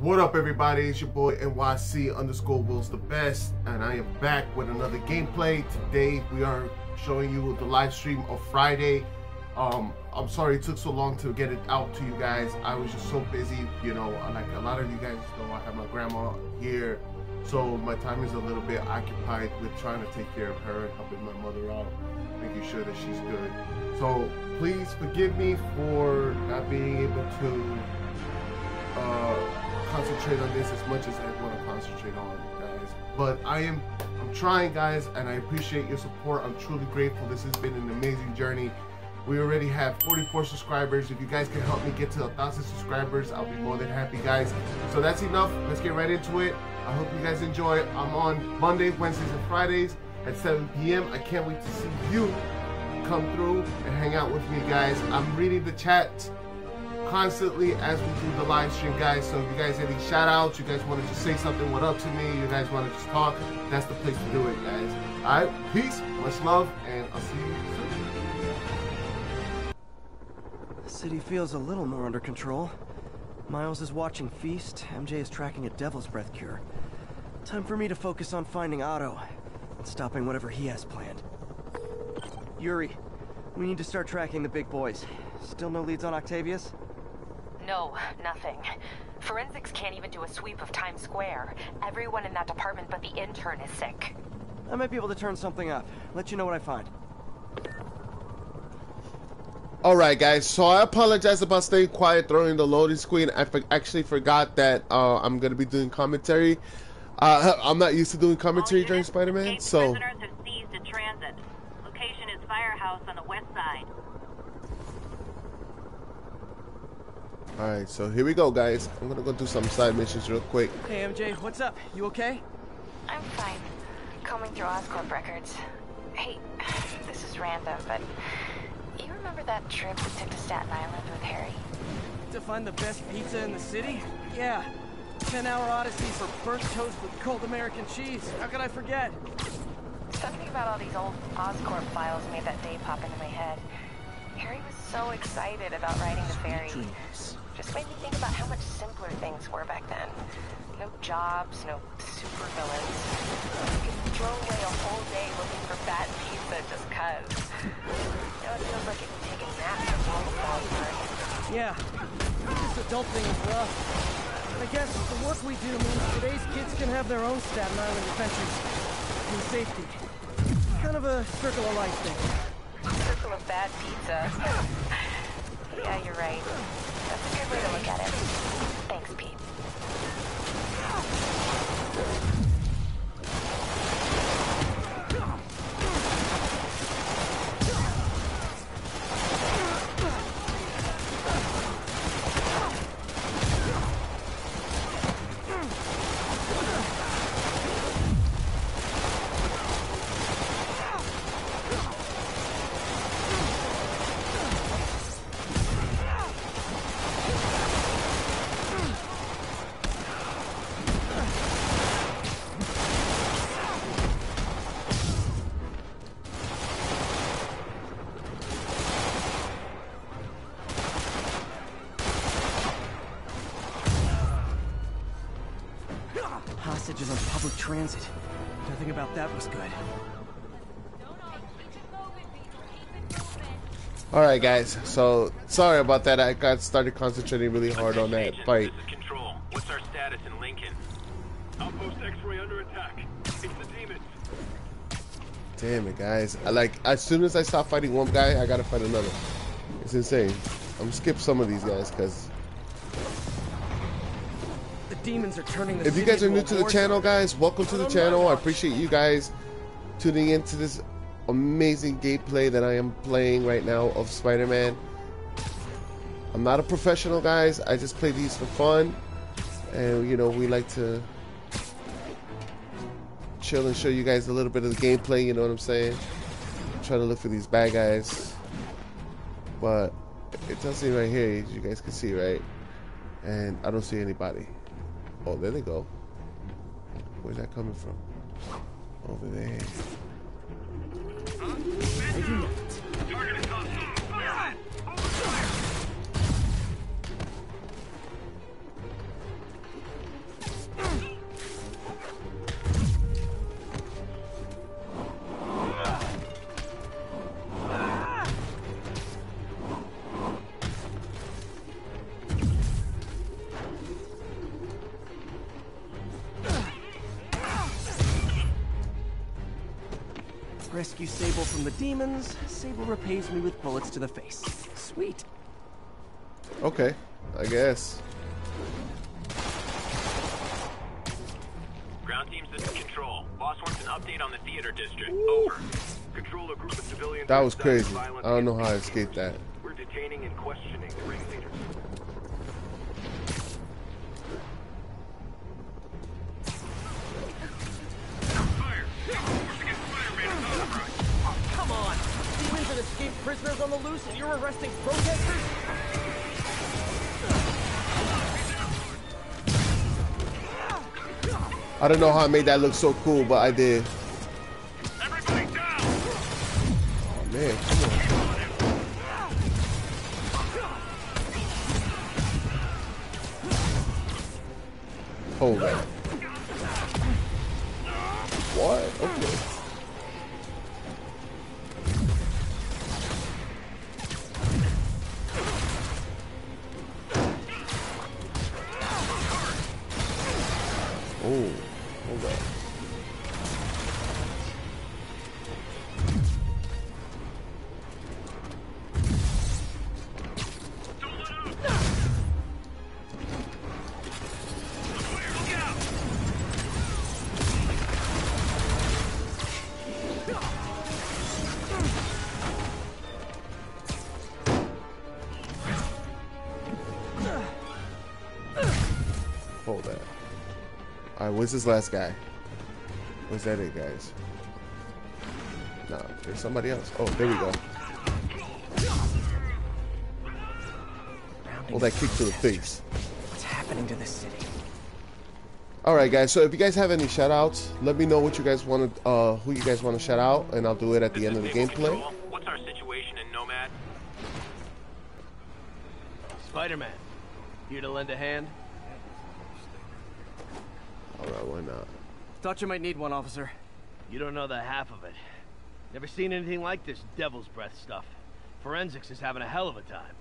What up, everybody? It's your boy NYC_Will's the best, and I am back with another gameplay. Today we are showing you the live stream of Friday. I'm sorry it took so long to get it out to you guys. I was just so busy, you know, like a lot of you guys know, I have my grandma here, so my time is a little bit occupied with trying to take care of her and helping my mother out, making sure that she's good. So please forgive me for not being able to concentrate on this as much as I want to concentrate on it, guys, but I'm trying, guys, and I appreciate your support. I'm truly grateful. This has been an amazing journey. We already have 44 subscribers. If you guys can help me get to 1,000 subscribers, I'll be more than happy, guys. So that's enough. Let's get right into it. I hope you guys enjoy. I'm on Mondays, Wednesdays, and Fridays at 7 p.m. I can't wait to see you come through and hang out with me, guys. I'm reading the chat constantly as we do the live stream, guys, so if you guys have any shout outs, you guys want to just say something, what up to me, you guys want to just talk, that's the place to do it, guys. All right, peace, much love, and I'll see you soon. The city feels a little more under control. Miles is watching Feast, MJ is tracking a Devil's Breath cure. Time for me to focus on finding Otto and stopping whatever he has planned. Yuri, we need to start tracking the big boys. Still no leads on Octavius? No, nothing. Forensics can't even do a sweep of Times Square. Everyone in that department but the intern is sick. I might be able to turn something up. Let you know what I find. Alright, guys, so I apologize about staying quiet during the loading screen. I actually forgot that I'm going to be doing commentary. I'm not used to doing commentary during Spider-Man, so... Prisoners are seized in transit. Location is Firehouse on the west side. Alright, so here we go, guys. I'm gonna go do some side missions real quick. Hey, MJ, what's up? You okay? I'm fine. Combing through Oscorp records. Hey, this is random, but you remember that trip we took to Staten Island with Harry? To find the best pizza in the city? Yeah. 10-hour odyssey for burnt toast with cold American cheese. How could I forget? Something about all these old Oscorp files made that day pop into my head. Harry was so excited about riding the ferry. Just made me think about how much simpler things were back then. No jobs, no super villains. You could throw away a whole day looking for bad pizza just cuz. Now it feels like it can take a nap for all the time. Yeah, this adult thing is rough. I guess the work we do means today's kids can have their own Staten Island adventures. In safety. Kind of a circle of life thing. Circle of bad pizza. Yeah, you're right. That's a good way to look at it. Thanks, Pete. Hostages on public transit. Nothing about that was good. Alright, guys, so sorry about that. I got started concentrating really hard on that fight. Control. What's our status in Lincoln? Outpost X-ray under attack. It's the demons. Damn it, guys. As soon as I stop fighting one guy, I gotta fight another. It's insane. I'm gonna skip some of these guys because demons are turning. If you guys are new to the channel, guys, welcome to the channel. I appreciate you guys tuning into this amazing gameplay that I am playing right now of Spider-Man. I'm not a professional, guys. I just play these for fun, and you know, we like to chill and show you guys a little bit of the gameplay, you know what I'm saying? I'm trying to look for these bad guys, but it does seem right here, you guys can see, right? And I don't see anybody. Oh, there they go. Where's that coming from? Over there. rescue Sable from the demons, Sable repays me with bullets to the face. Sweet. Okay, I guess. Ground teams to control. Boss wants an update on the theater district. Over. Control a group of civilians. That was crazy. I don't know how I escaped that. We're detaining and questioning the ringleaders. Fire! Force against Spider-Man on the road. Oh, come on! Demons and escaped prisoners on the loose, and you're arresting protesters? I don't know how I made that look so cool, but I did. Everybody down. Oh man, come on. Hold on. What? Okay. Oh, hold on. Where's this last guy? Where's that it, guys? Nah, there's somebody else. Oh, there we go. Oh, that kick to the face. What's happening to this city? Alright guys, so if you guys have any shout outs, let me know what you guys want to who you guys want to shout out, and I'll do it at the end of the gameplay. What's our situation in Nomad? Spider-Man, here to lend a hand? Alright, why not? Thought you might need one, officer. You don't know the half of it. Never seen anything like this Devil's Breath stuff. Forensics is having a hell of a time.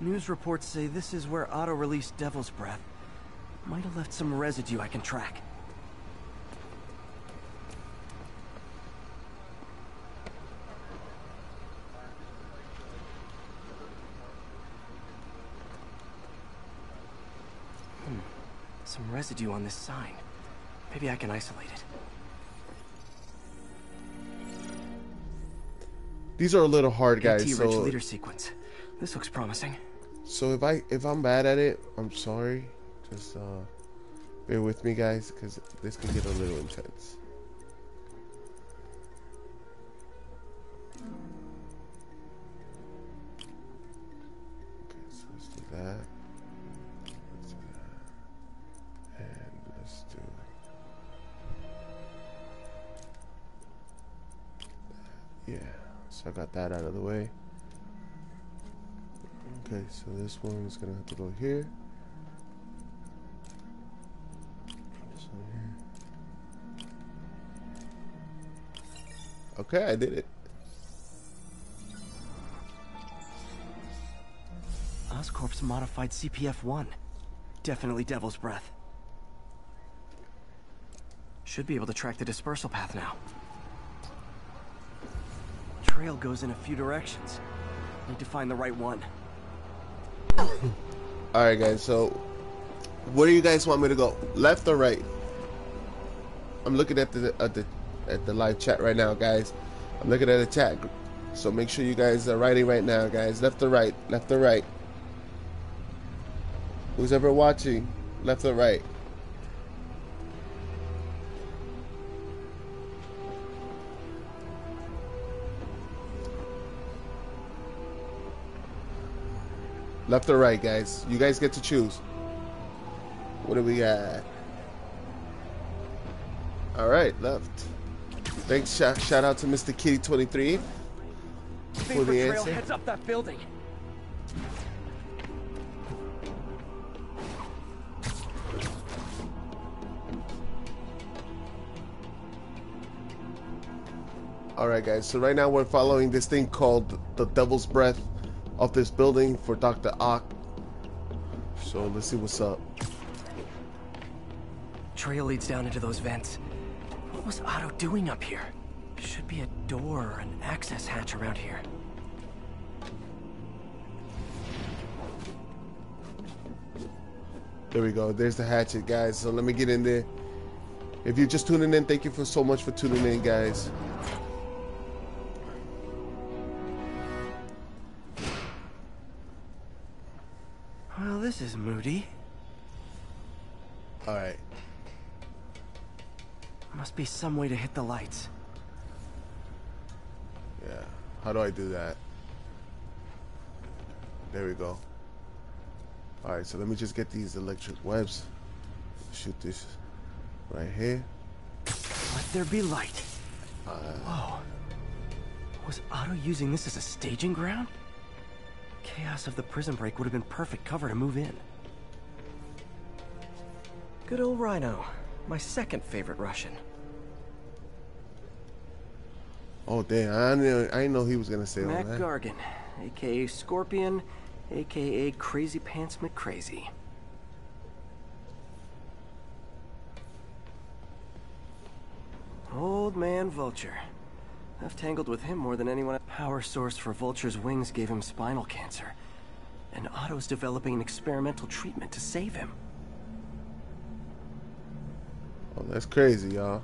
News reports say this is where Otto released Devil's Breath. Might have left some residue I can track. Some residue on this sign. Maybe I can isolate it. These are a little hard, guys. So leader sequence. This looks promising. So if I'm bad at it, I'm sorry. Just bear with me, guys, because this can get a little intense. Okay, so let's do that. Yeah, so I got that out of the way. Okay, so this one is gonna have to go here. This one here. Okay, I did it. Oscorp's modified CPF-1. Definitely Devil's Breath. Should be able to track the dispersal path now. Trail goes in a few directions. Need to find the right one. All right, guys. So, where do you guys want me to go? Left or right? I'm looking at the live chat right now, guys. I'm looking at the chat, so make sure you guys are writing right now, guys. Left or right? Left or right? Who's ever watching? Left or right? Left or right, guys? You guys get to choose. What do we got? All right, left. Thanks. Shout out to Mr. Kitty 23 for the answer. Heads up that building. All right, guys. So right now we're following this thing called the Devil's Breath of this building for Dr. Ock. So let's see what's up. Trail leads down into those vents. What was Otto doing up here? There should be a door or an access hatch around here. There we go. There's the hatchet, guys. So let me get in there. If you're just tuning in, thank you so much for tuning in, guys. Well, this is moody. All right. Must be some way to hit the lights. Yeah. How do I do that? There we go. All right. So let me just get these electric webs. Shoot this right here. Let there be light. Whoa. Was Otto using this as a staging ground? Chaos of the prison break would have been perfect cover to move in. Good old Rhino, my second favorite Russian. Oh damn, I didn't know he was gonna say Mac all that. Mac Gargan, aka Scorpion, aka Crazy Pants McCrazy. Old man Vulture. I've tangled with him more than anyone. Power source for Vulture's wings gave him spinal cancer, and Otto's developing an experimental treatment to save him. Oh, that's crazy, y'all.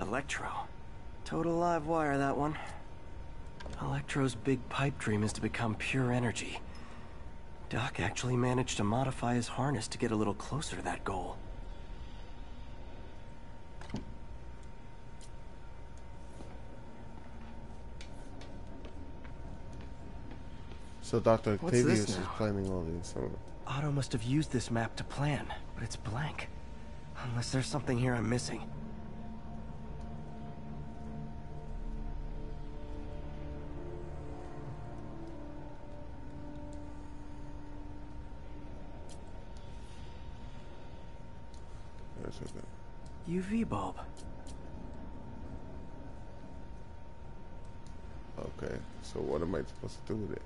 Electro. Total live wire, that one. Electro's big pipe dream is to become pure energy. Doc actually managed to modify his harness to get a little closer to that goal. So Dr. Octavius is planning all these. Otto must have used this map to plan, but it's blank. Unless there's something here I'm missing. That's okay. UV bulb. Okay, so what am I supposed to do with it?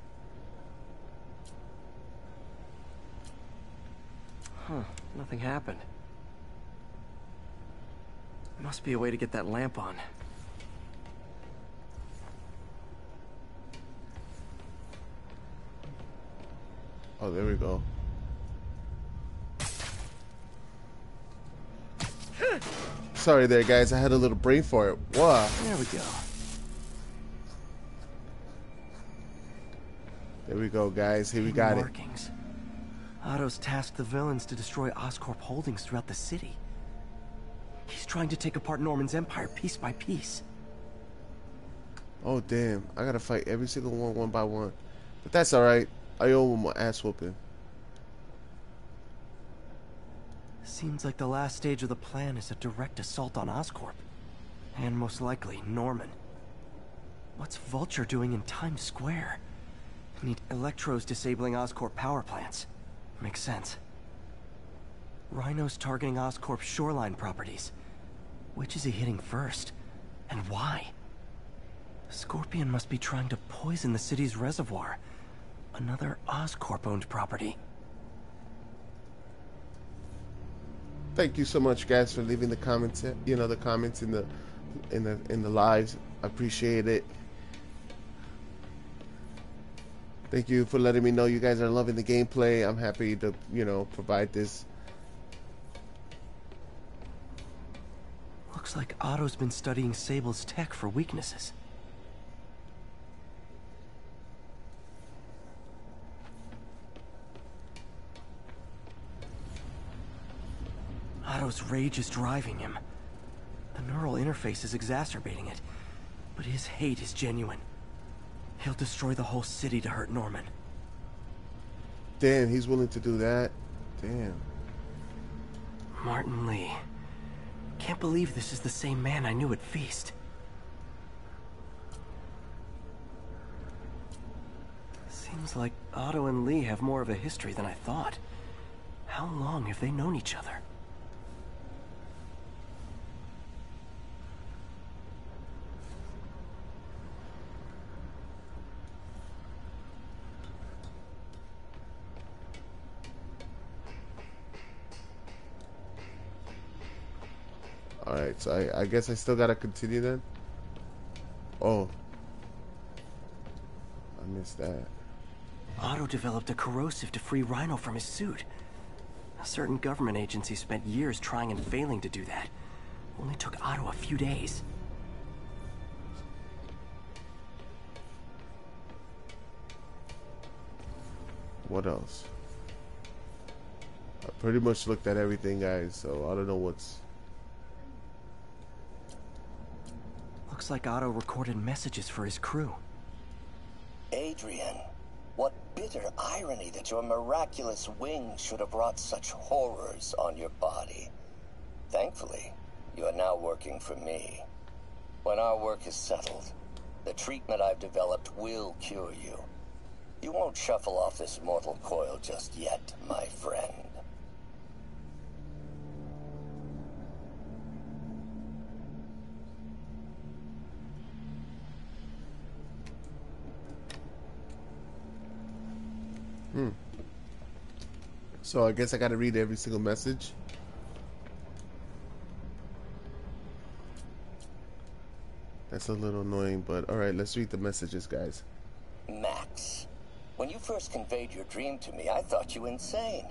Huh, nothing happened. Must be a way to get that lamp on. Oh, there we go. Sorry there, guys. I had a little brain fart. Wow. There we go. There we go, guys. Here we got it. Otto's tasked the villains to destroy Oscorp holdings throughout the city. He's trying to take apart Norman's empire piece by piece. Oh damn, I gotta fight every single one by one. But that's alright. I owe him my ass whooping. Seems like the last stage of the plan is a direct assault on Oscorp. And most likely, Norman. What's Vulture doing in Times Square? Electro's disabling Oscorp power plants. Makes sense. Rhino's targeting Oscorp's shoreline properties. Which is he hitting first? And why? Scorpion must be trying to poison the city's reservoir. Another Oscorp-owned property. Thank you so much, guys, for leaving the comments. You know, the comments in the lives. I appreciate it. Thank you for letting me know you guys are loving the gameplay. I'm happy to, you know, provide this. Looks like Otto's been studying Sable's tech for weaknesses. Otto's rage is driving him. The neural interface is exacerbating it, but his hate is genuine. He'll destroy the whole city to hurt Norman. Damn, he's willing to do that. Damn. Martin Lee. Can't believe this is the same man I knew at Feast. Seems like Otto and Lee have more of a history than I thought. How long have they known each other? Alright, so I guess I still gotta continue then. Oh. I missed that. Otto developed a corrosive to free Rhino from his suit. A certain government agency spent years trying and failing to do that. Only took Otto a few days. What else? I pretty much looked at everything, guys, so I don't know what's... Looks like Otto recorded messages for his crew. Adrian, what bitter irony that your miraculous wings should have wrought such horrors on your body. Thankfully, you are now working for me. When our work is settled, the treatment I've developed will cure you. You won't shuffle off this mortal coil just yet, my friend. Hmm. So I guess I gotta read every single message. That's a little annoying, but alright, let's read the messages, guys. Max, when you first conveyed your dream to me, I thought you insane.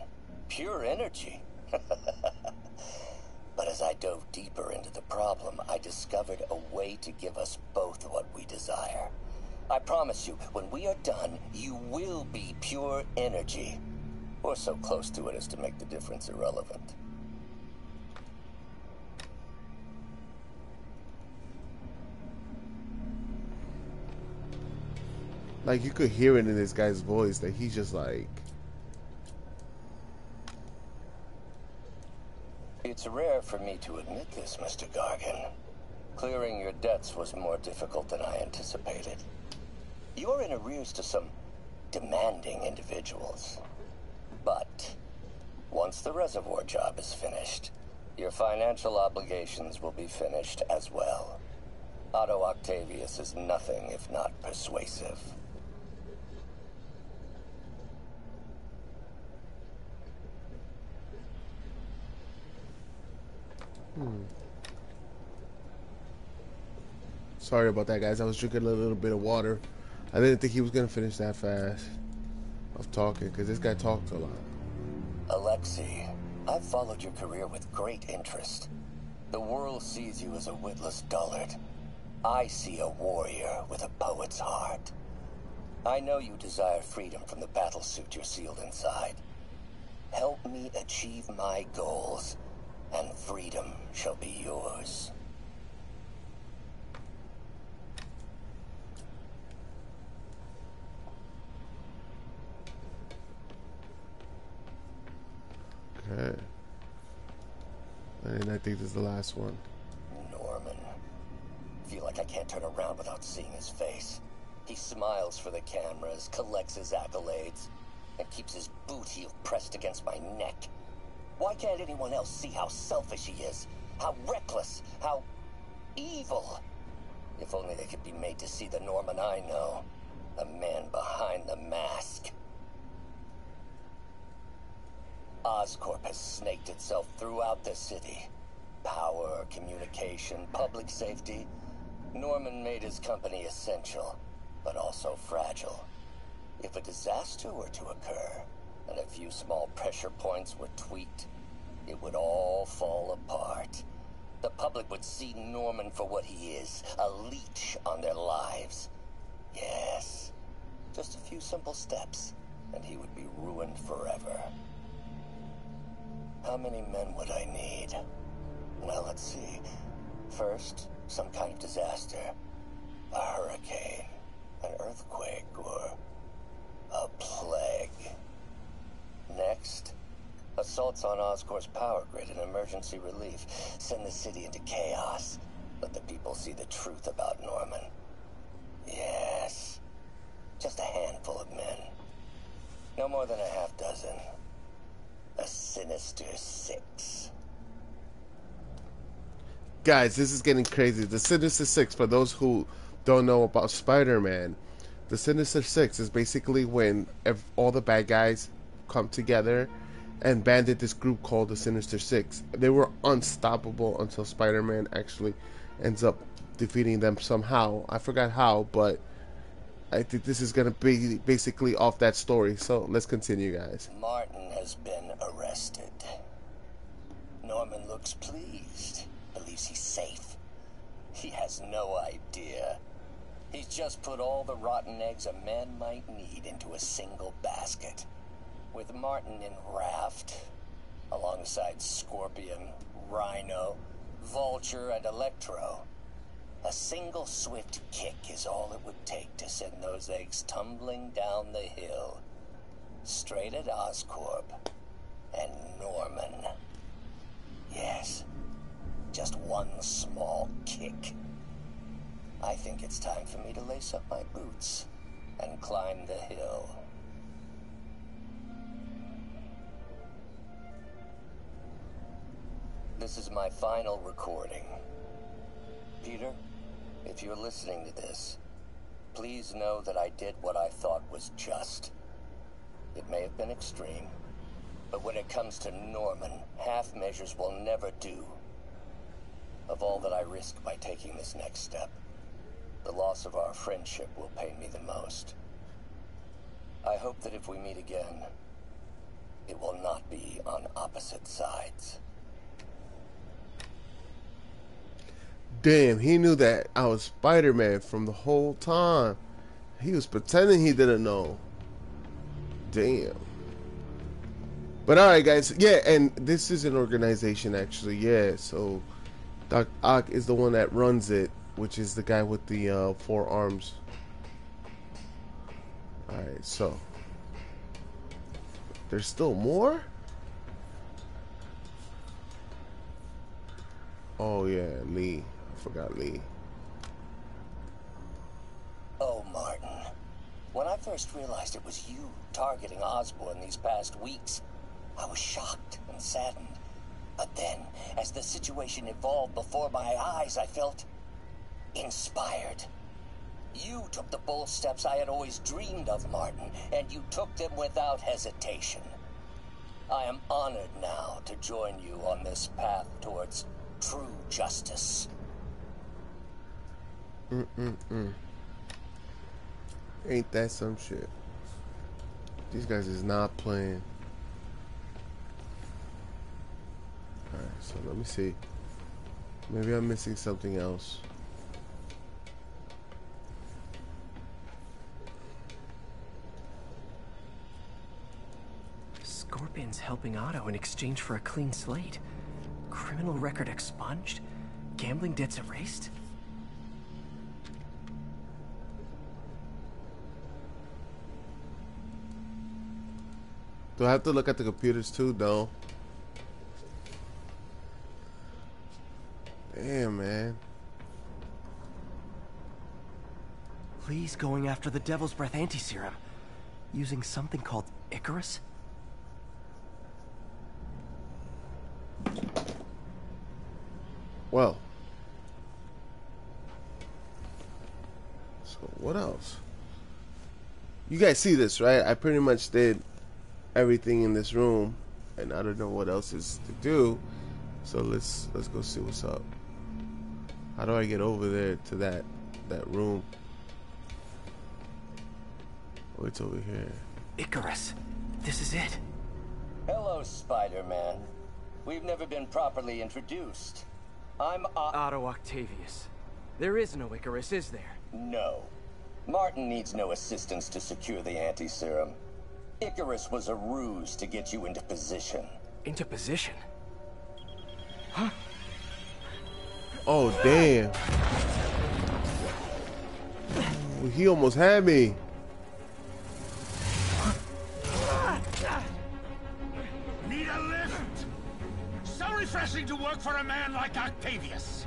Pure energy. But as I dove deeper into the problem, I discovered a way to give us both what we desire. I promise you, when we are done, you will be pure energy. Or so close to it as to make the difference irrelevant. Like, you could hear it in this guy's voice that he's just like... It's rare for me to admit this, Mr. Gargan. Clearing your debts was more difficult than I anticipated. You're in arrears to some demanding individuals. But once the reservoir job is finished, your financial obligations will be finished as well. Otto Octavius is nothing if not persuasive. Hmm. Sorry about that, guys. I was drinking a little bit of water. I didn't think he was gonna finish that fast of talking, because this guy talked a lot. Alexei, I've followed your career with great interest. The world sees you as a witless dullard. I see a warrior with a poet's heart. I know you desire freedom from the battle suit you're sealed inside. Help me achieve my goals, and freedom shall be yours. Okay. And I think this is the last one. Norman. Feel like I can't turn around without seeing his face. He smiles for the cameras, collects his accolades, and keeps his boot heel pressed against my neck. Why can't anyone else see how selfish he is? How reckless? How evil? If only they could be made to see the Norman I know. The man behind the mask. Oscorp has snaked itself throughout the city. Power, communication, public safety. Norman made his company essential, but also fragile. If a disaster were to occur, and a few small pressure points were tweaked, it would all fall apart. The public would see Norman for what he is, a leech on their lives. Yes, just a few simple steps, and he would be ruined forever. How many men would I need? Well, let's see. First, some kind of disaster. A hurricane, an earthquake, or a plague. Next, assaults on Oscorp's power grid and emergency relief. Send the city into chaos. Let the people see the truth about Norman. Yes. Just a handful of men. No more than a half dozen. A Sinister Six. Guys, this is getting crazy. The Sinister Six, for those who don't know about Spider-Man, the Sinister Six is basically when all the bad guys come together and banded this group called the Sinister Six. They were unstoppable until Spider-Man actually ends up defeating them somehow. I forgot how, but I think this is going to be basically off that story. So let's continue, guys. Martin has been arrested. Norman looks pleased, believes he's safe. He has no idea. He's just put all the rotten eggs a man might need into a single basket. With Martin in Raft, alongside Scorpion, Rhino, Vulture, and Electro, a single swift kick is all it would take to send those eggs tumbling down the hill, straight at Oscorp and Norman. Yes, just one small kick. I think it's time for me to lace up my boots and climb the hill. This is my final recording. Peter, if you're listening to this, please know that I did what I thought was just. It may have been extreme, but when it comes to Norman, half measures will never do. Of all that I risk by taking this next step, the loss of our friendship will pain me the most. I hope that if we meet again, it will not be on opposite sides. Damn, he knew that I was Spider-Man from the whole time. He was pretending he didn't know. Damn. But alright, guys. Yeah, and this is an organization, actually. Yeah, so Doc Ock is the one that runs it, which is the guy with the four arms. Alright, so there's still more? Oh yeah, Lee. I forgot Lee. Oh, Martin. When I first realized it was you targeting Osborn these past weeks, I was shocked and saddened. But then, as the situation evolved before my eyes, I felt inspired. You took the bold steps I had always dreamed of, Martin, and you took them without hesitation. I am honored now to join you on this path towards true justice. Ain't that some shit? These guys is not playing. Alright, so let me see. Maybe I'm missing something else. Scorpion's helping Otto in exchange for a clean slate. Criminal record expunged? Gambling debts erased? Do I have to look at the computers too? No. Damn, man. Lee's going after the Devil's Breath anti-serum using something called Icarus? Well, so what else? You guys see this, right? I pretty much did everything in this room, and I don't know what else is to do. So let's go see what's up. How do I get over there to that room? Oh, it's over here. Icarus, this is it. Hello, Spider-Man. We've never been properly introduced. I'm Otto Octavius. There is no Icarus, is there? No. Martin needs no assistance to secure the anti-serum. Icarus was a ruse to get you into position. Into position? Huh? Oh, damn. Well, he almost had me. Refreshing to work for a man like Octavius.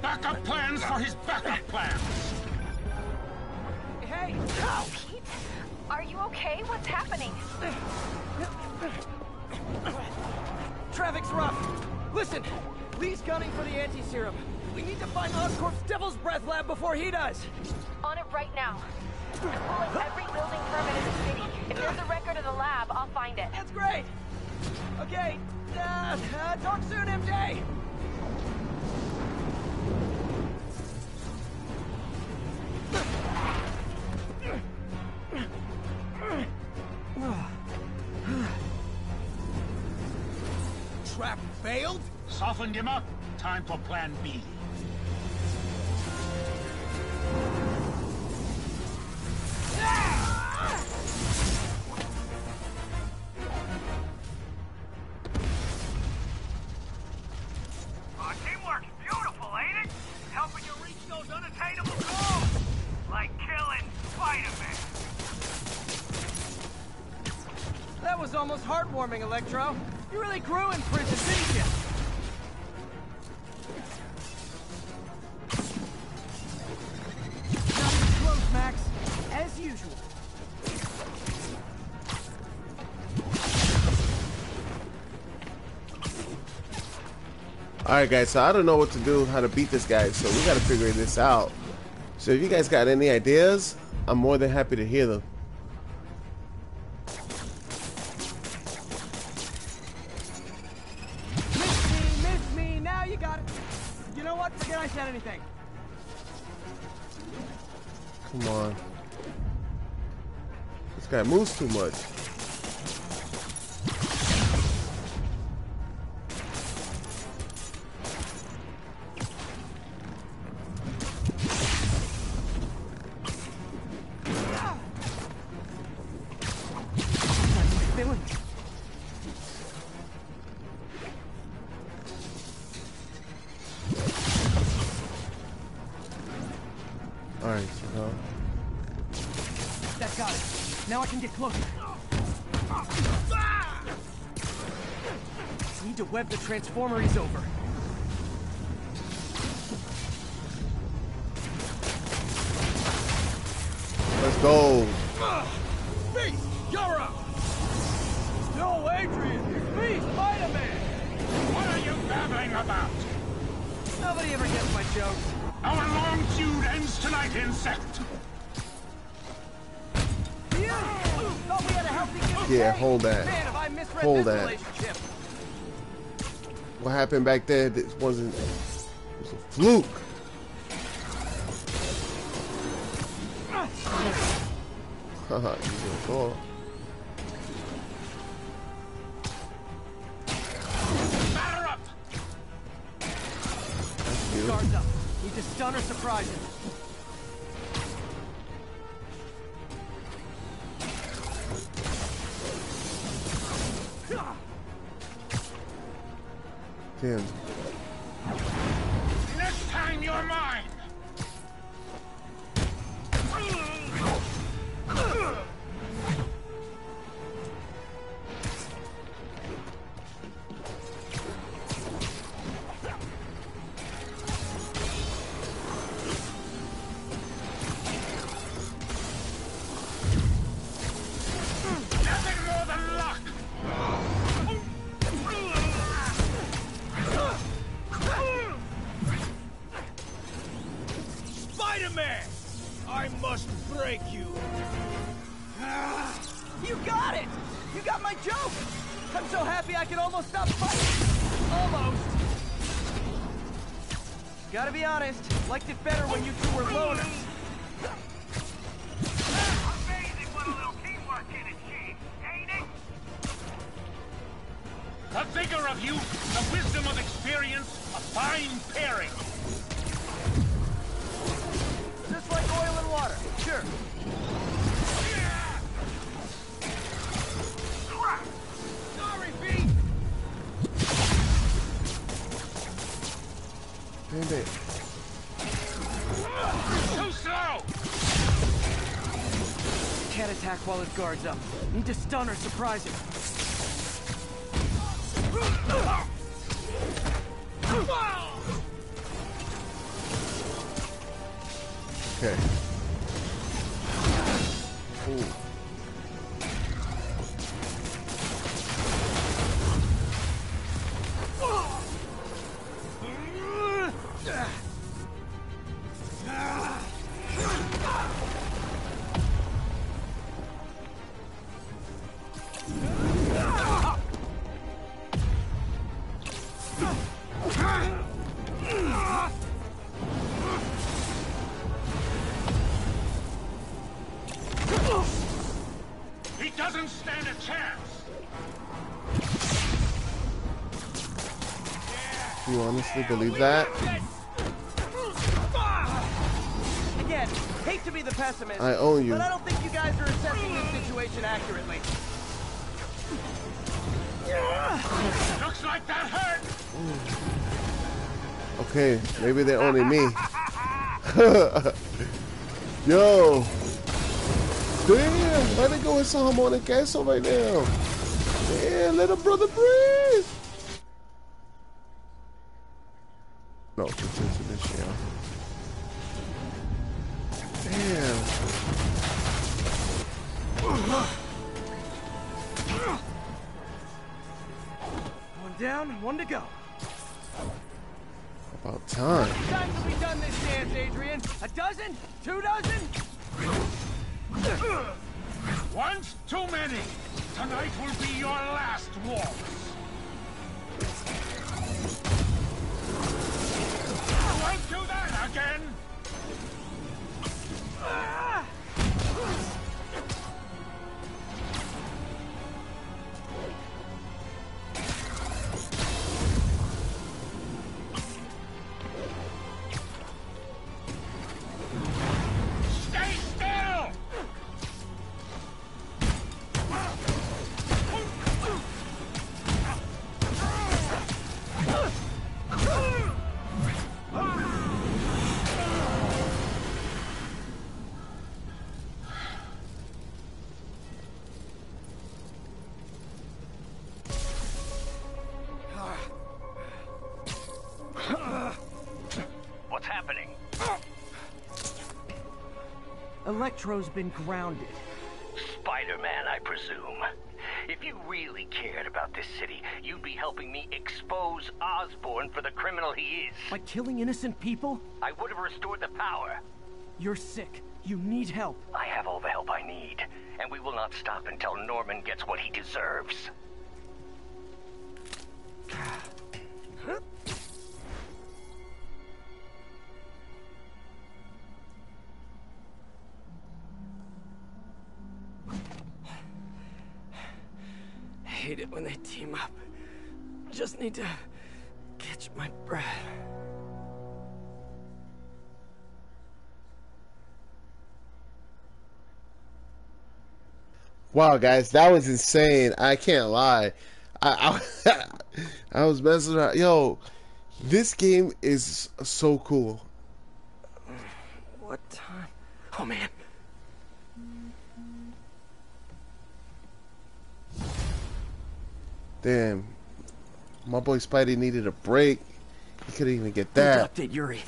Backup plans for his backup plans. Hey, oh, Pete, are you okay? What's happening? Traffic's rough. Listen, Lee's gunning for the anti-serum. We need to find Oscorp's Devil's Breath lab before he does. On it right now. I'm pulling every building permit in the city. If there's a record of the lab, I'll find it. That's great. Okay, talk soon, MJ! Trap failed? Softened him up. Time for plan B. Heartwarming, Electro. You really grew in prison, didn't you? Nothing close, Max. As usual. Alright, guys. So I don't know what to do, how to beat this guy. So we got to figure this out. So if you guys got any ideas, I'm more than happy to hear them. That moves too much. Transformer is over. Let's go. Feast, you're up. No, Adrian. Feast, Spider-Man. What are you babbling about? Nobody ever gets my jokes. Our long feud ends tonight, insect. Yeah, hold that. Man, have I misread hold that. Relationship. What happened back there? This wasn't. It was a fluke. Haha, you gonna fall. Batter up. Guards up. Need to stun or surprise him. Him. Next time you're mine. While his guard's up. Need to stun or surprise him. Okay. doesn't stand a chance. You honestly believe that? Again, hate to be the pessimist. I owe you. But I don't think you guys are assessing the situation accurately. Looks like that hurt. Okay, maybe they're only me. Yo. Damn, why they going so hard on the castle right now? Damn, little brother breathe. No, continue to this shell. Damn. One down, one to go. About time. Time to be done this dance, Adrian. A dozen? Two dozen? Once too many. Tonight will be your last waltz. Won't do that again. Electro's been grounded. SpiderMan, I presume. If you really cared about this city, you'd be helping me expose Osborn for the criminal he is. By killing innocent people? I would have restored the power. You're sick. You need help. I have all the help I need, and we will not stop until Norman gets what he deserves. I hate it when they team up. Just need to catch my breath. Wow, guys, that was insane. I can't lie. I was messing around. Yo, this game is so cool. What time? Oh, man. Damn, my boy Spidey needed a break. He couldn't even get that. Update, Yuri.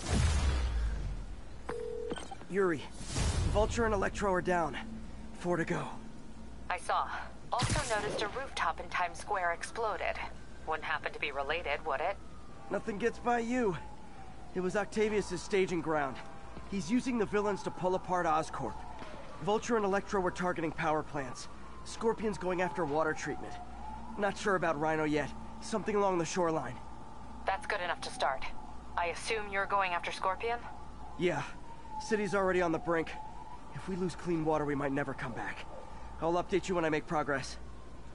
Yuri, Vulture and Electro are down. 4 to go. I saw. Also noticed a rooftop in Times Square exploded. Wouldn't happen to be related, would it? Nothing gets by you. It was Octavius' staging ground. He's using the villains to pull apart Oscorp. Vulture and Electro were targeting power plants. Scorpion's going after water treatment. Not sure about Rhino yet. Something along the shoreline. That's good enough to start. I assume you're going after Scorpion? Yeah. City's already on the brink. If we lose clean water, we might never come back. I'll update you when I make progress.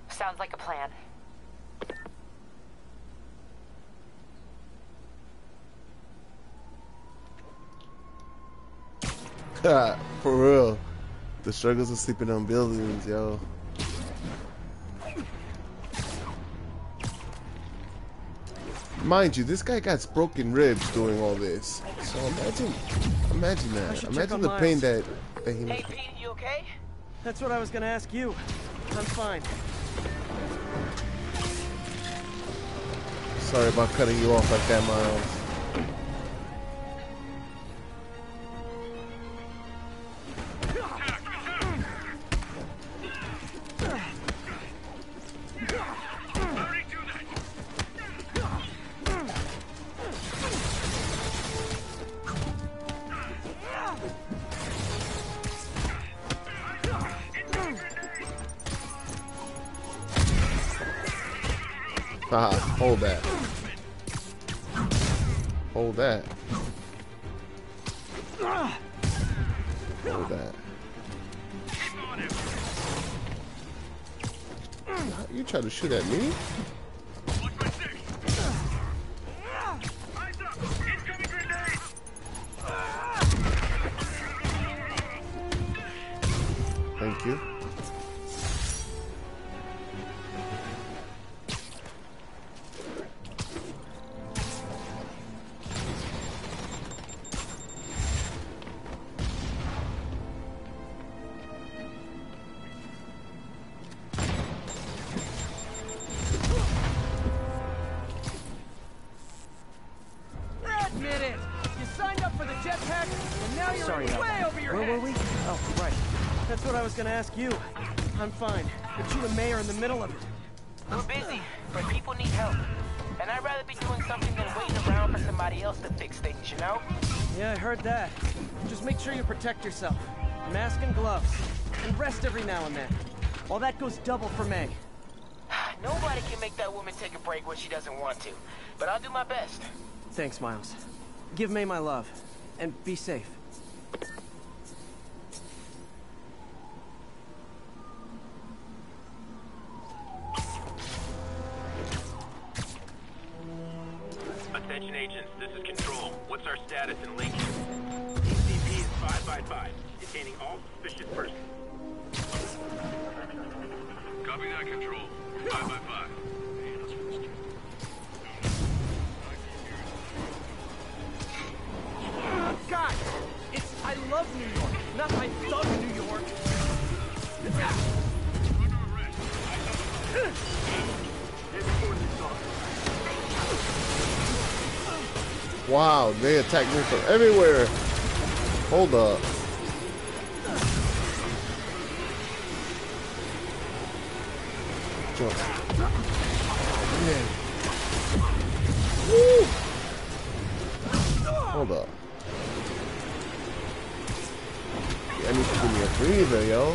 Sounds like a plan. For real. The struggles of sleeping on buildings, yo. Mind you, this guy got broken ribs doing all this. So imagine that. Imagine the pain that he made. Hey, Pete, you okay? That's what I was gonna ask you. I'm fine. Sorry about cutting you off like that, Miles. Haha, hold that. Hold that. Hold that. You try to shoot at me? Thank you. Ask you. I'm fine, but you and May are in the middle of it. We're busy, but people need help. And I'd rather be doing something than waiting around for somebody else to fix things, you know? Yeah, I heard that. Just make sure you protect yourself. Mask and gloves. And rest every now and then. All that goes double for May. Nobody can make that woman take a break when she doesn't want to. But I'll do my best. Thanks, Miles. Give May my love. And be safe. Wow, they attack me from everywhere. Hold up. Jump. Yeah. Woo. Hold up. Yeah, I need to give me a breather, yo.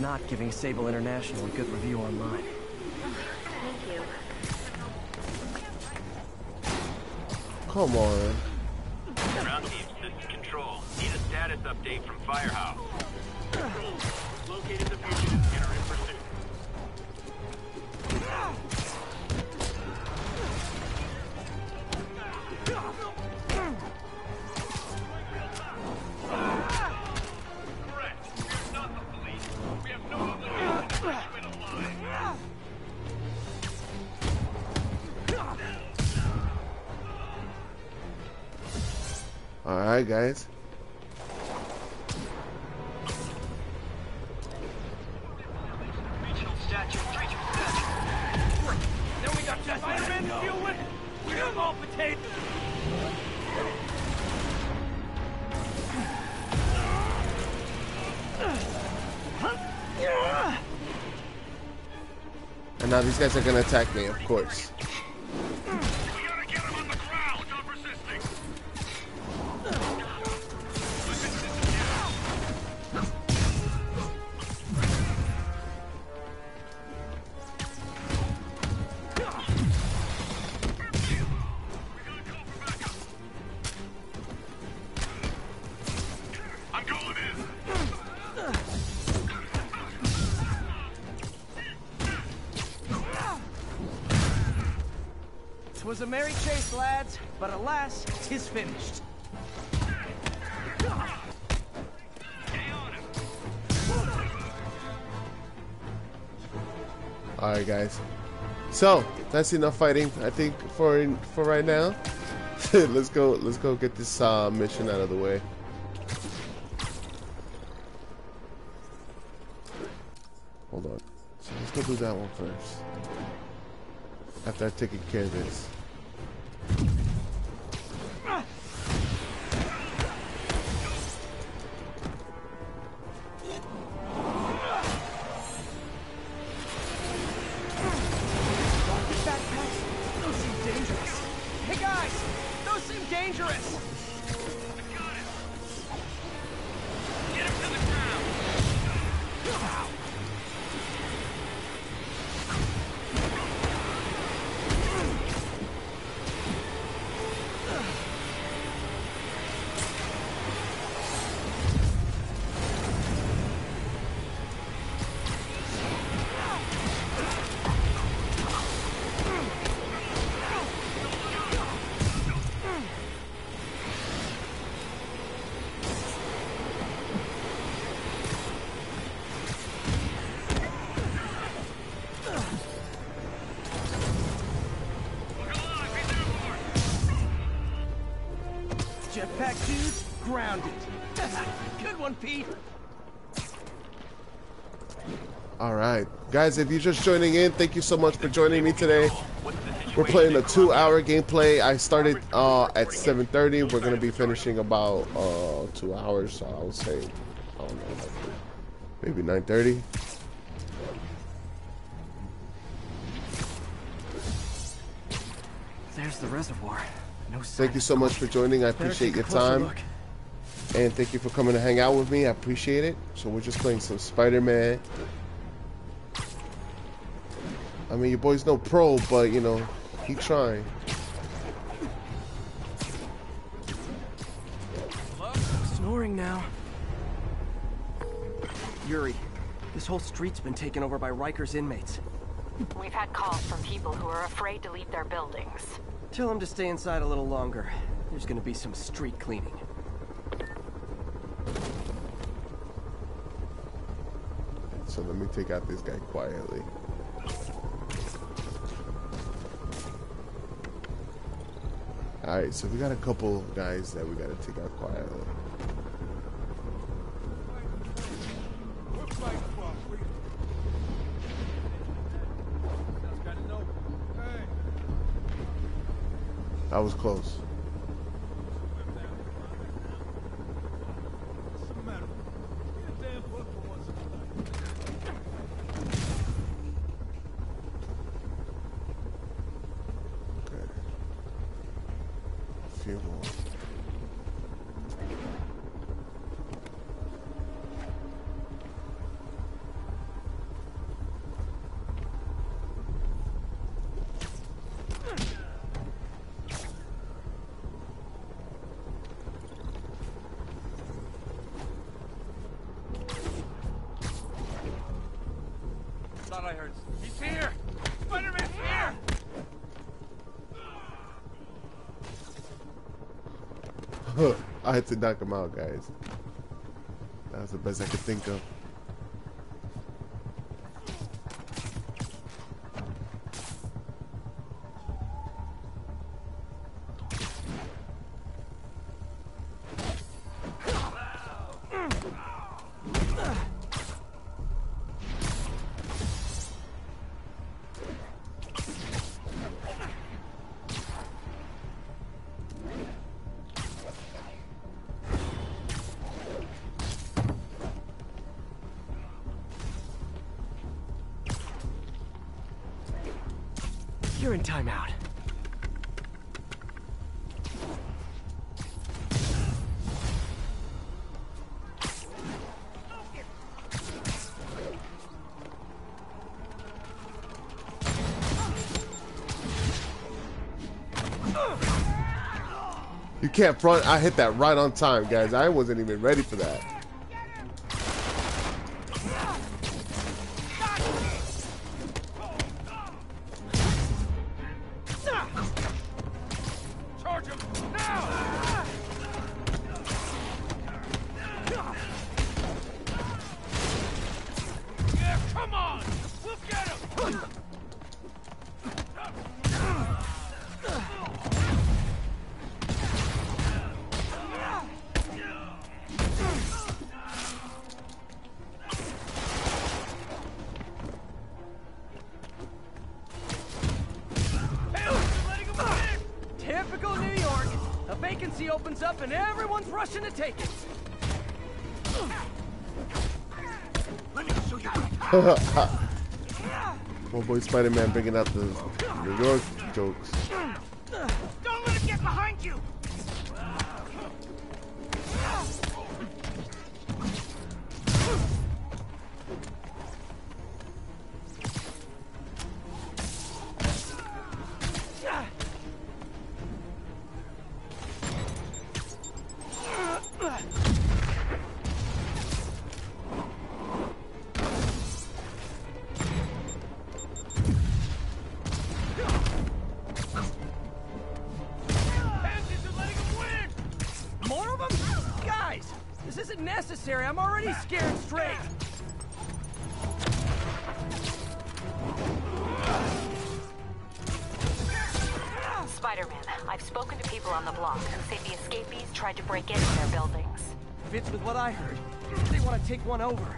Not giving Sable International a good review online. Thank you. Come on. Ground team, this is Control. Need a status update from Firehouse. Control, located the fugitive and are in pursuit. Alright, guys. Then we got Spider-Man fuel with it. We're all potatoes. And now these guys are gonna attack me, of course. Was a merry chase, lads, but alas, 'tis finished. All right, guys. So that's enough fighting, I think, for right now. Let's go get this mission out of the way. Hold on. So let's go do that one first. After I've taken care of this. Jetpack dude, grounded. Good one, Pete. All right, guys, if you're just joining in, thank you so much for joining me today. We're playing a 2-hour gameplay. I started at 7:30. We're gonna be finishing about 2 hours, so I would say, I don't know, maybe 9:30. There's the reservoir. Thank you so much for joining. I appreciate your time. And thank you for coming to hang out with me. I appreciate it. So we're just playing some Spider-Man. I mean, your boy's no pro, but, you know, he trying. Snoring now. Yuri, this whole street's been taken over by Riker's inmates. We've had calls from people who are afraid to leave their buildings. Tell him to stay inside a little longer. There's gonna be some street cleaning. So let me take out this guy quietly. Alright, so we got a couple guys that we gotta take out quietly. I was close. I had to knock him out, guys. That was the best I could think of. You're in timeout. You can't front. I hit that right on time, guys. I wasn't even ready for that. rushing to take it. Let me show you. Oh boy, Spider-Man bringing out the New York jokes. Don't let him get behind you. I'm already scared straight. Spider-Man, I've spoken to people on the block who say the escapees tried to break into their buildings. Fits with what I heard. They want to take one over.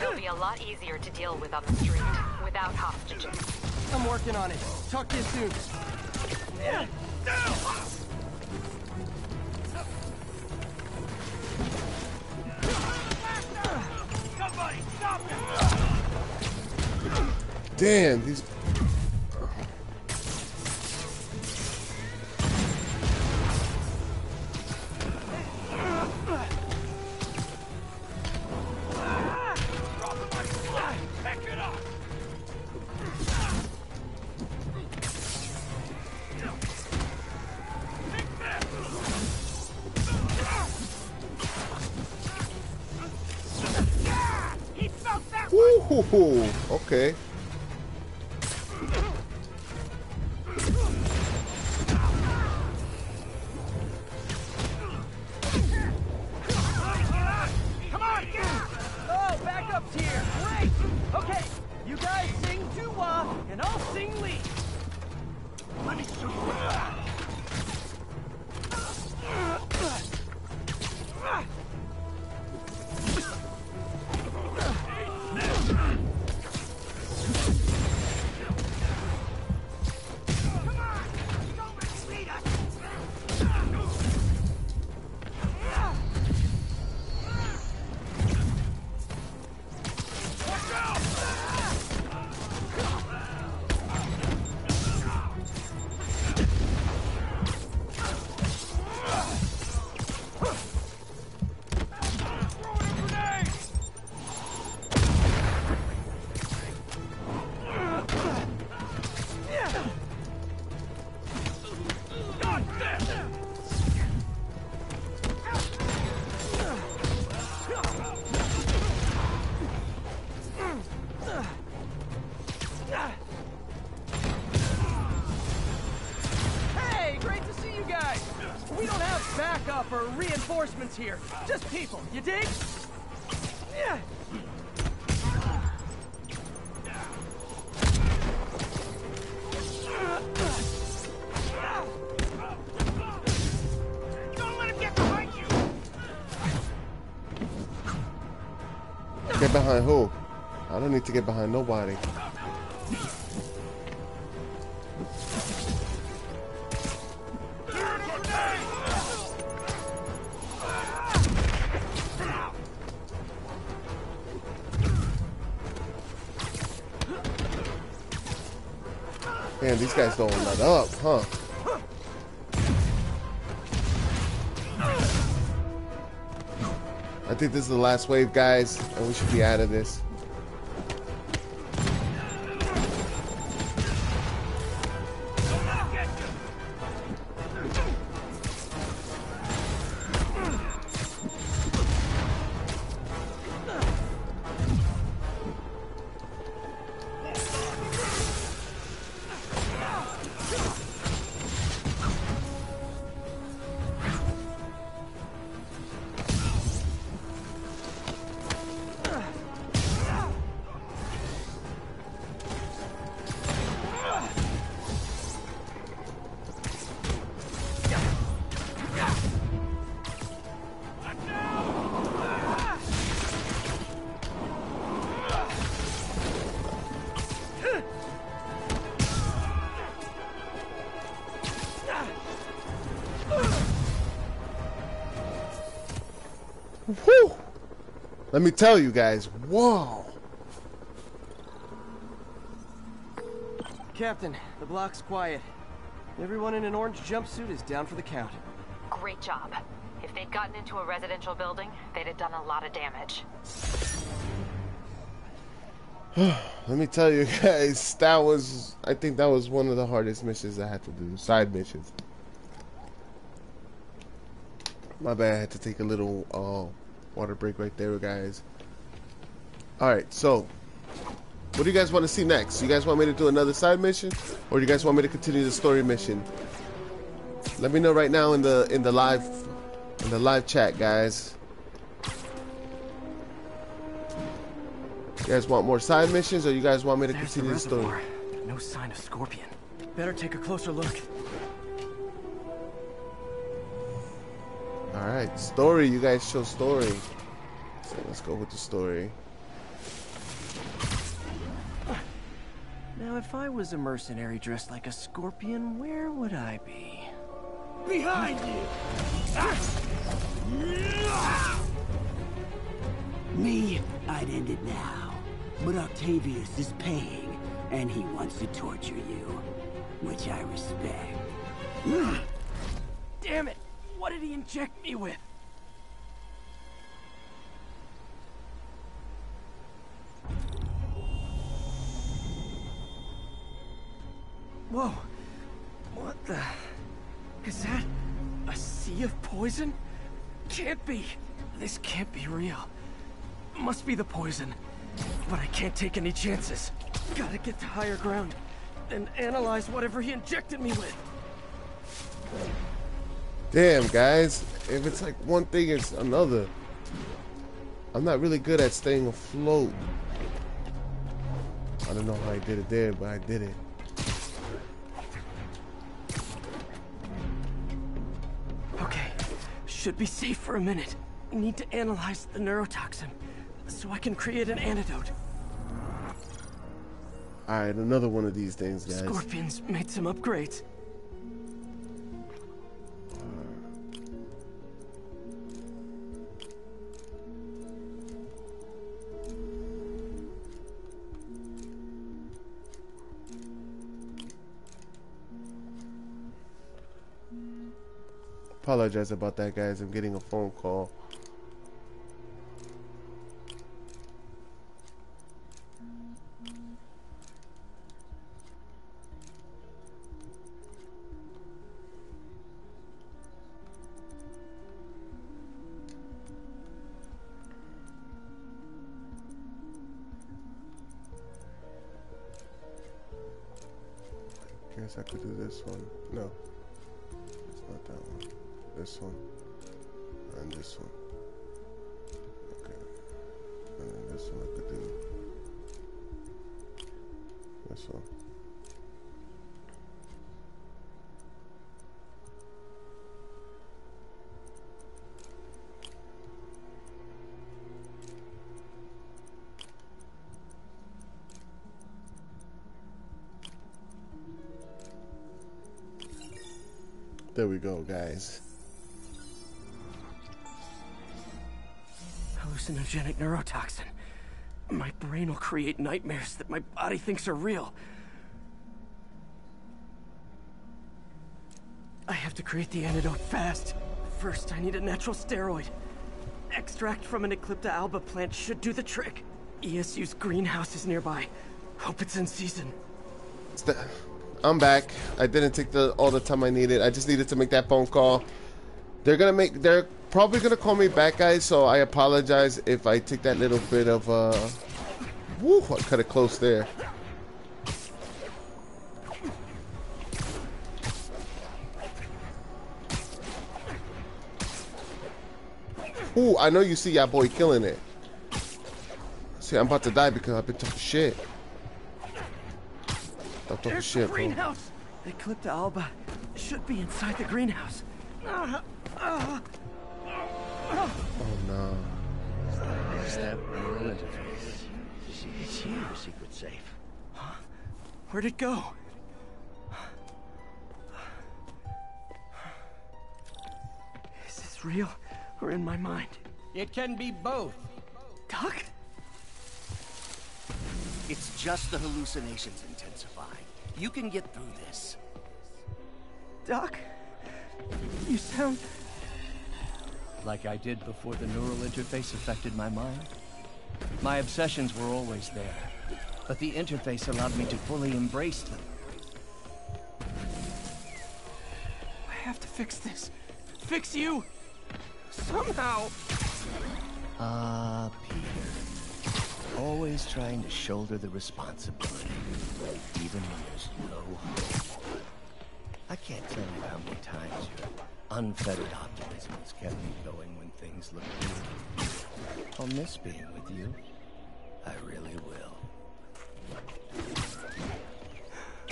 It'll be a lot easier to deal with on the street without hostages. I'm working on it. Talk to you soon. Damn, these... Woo-hoo-hoo, okay. Reinforcements here. Just people, you dig? Yeah. Don't let him get behind you. Get behind who? I don't need to get behind nobody. Man, these guys don't let up, huh? I think this is the last wave, guys, and we should be out of this. Let me tell you guys, whoa! Captain, the block's quiet. Everyone in an orange jumpsuit is down for the count. Great job. If they'd gotten into a residential building, they'd have done a lot of damage. Let me tell you guys, that was, I think that was one of the hardest missions I had to do, side missions. My bad, I had to take a little water break right there, guys. Alright, so, what do you guys want to see next? You guys want me to do another side mission? Or do you guys want me to continue the story mission? Let me know right now in the live chat, guys. You guys want more side missions, or you guys want me to continue the story? But no sign of Scorpion. Better take a closer look. All right, story. You guys show story. So let's go with the story. Now, if I was a mercenary dressed like a scorpion, where would I be? Behind you! Me, I'd end it now. But Octavius is paying, and he wants to torture you, which I respect. Damn it! What did he inject me with? Whoa! What the? Is that a sea of poison? Can't be! This can't be real. Must be the poison. But I can't take any chances. Gotta get to higher ground and analyze whatever he injected me with. Damn, guys. If it's like one thing, it's another. I'm not really good at staying afloat. I don't know how I did it there, but I did it. Should be safe for a minute. Need to analyze the neurotoxin so I can create an antidote. Alright, another one of these things, guys. Scorpions made some upgrades. Apologize about that, guys. I'm getting a phone call. I guess I could do this one. No, it's not that one. This one, and this one. Okay, and then this one I could do. This one. There we go, guys. Hallucinogenic neurotoxin. My brain will create nightmares that my body thinks are real. I have to create the antidote fast. First, I need a natural steroid. Extract from an Eclipta alba plant should do the trick. ESU's greenhouse is nearby. Hope it's in season. I'm back. I didn't take all the time I needed. I just needed to make that phone call. They're probably gonna call me back, guys, so I apologize if I take that little bit of woo, I cut it close there. Ooh, I know you see your boy killing it. See, I'm about to die because I've been talking shit. There's shit, the greenhouse. Bro. Eclipta alba should be inside the greenhouse. Oh no! Is that real interface? It's here, the secret safe. Huh? Where'd it go? Is this real or in my mind? It can be both. Doc? It's just the hallucinations intensifying. You can get through this. Doc, you sound... like I did before the neural interface affected my mind. My obsessions were always there, but the interface allowed me to fully embrace them. I have to fix this. Fix you! Somehow! Ah, Peter. Always trying to shoulder the responsibility, even when there's no hope. I can't tell you how many times you're... unfettered optimism has kept me going when things look good. I'll miss being with you. I really will.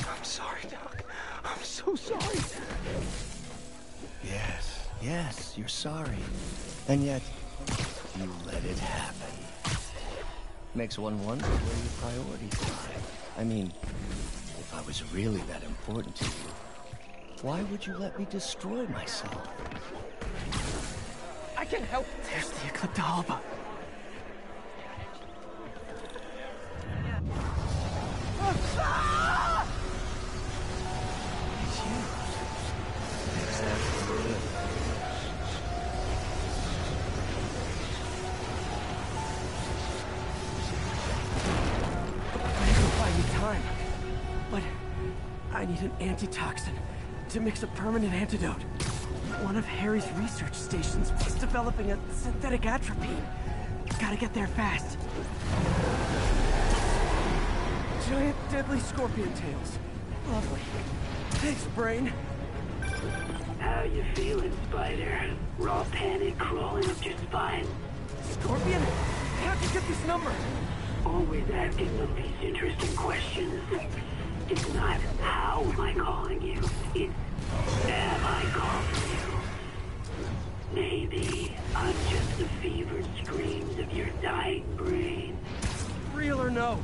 I'm sorry, Doc. I'm so sorry. Yes, yes, you're sorry. And yet, you let it happen. Makes one wonder where your priorities lie. I mean, if I was really that important to you, why would you let me destroy myself? I can help! There's the Eclipta alba. It's you. It's that I need time. But I need an antitoxin. To mix a permanent antidote. One of Harry's research stations was developing a synthetic atropine. Gotta get there fast. Giant deadly scorpion tails. Lovely. Thanks, brain. How you feeling, Spider? Raw panic crawling up your spine. Scorpion? How'd you get this number? Always asking the least interesting questions. It's not how am I calling you, it's am I calling you. Maybe I'm just the fevered screams of your dying brain. Real or no,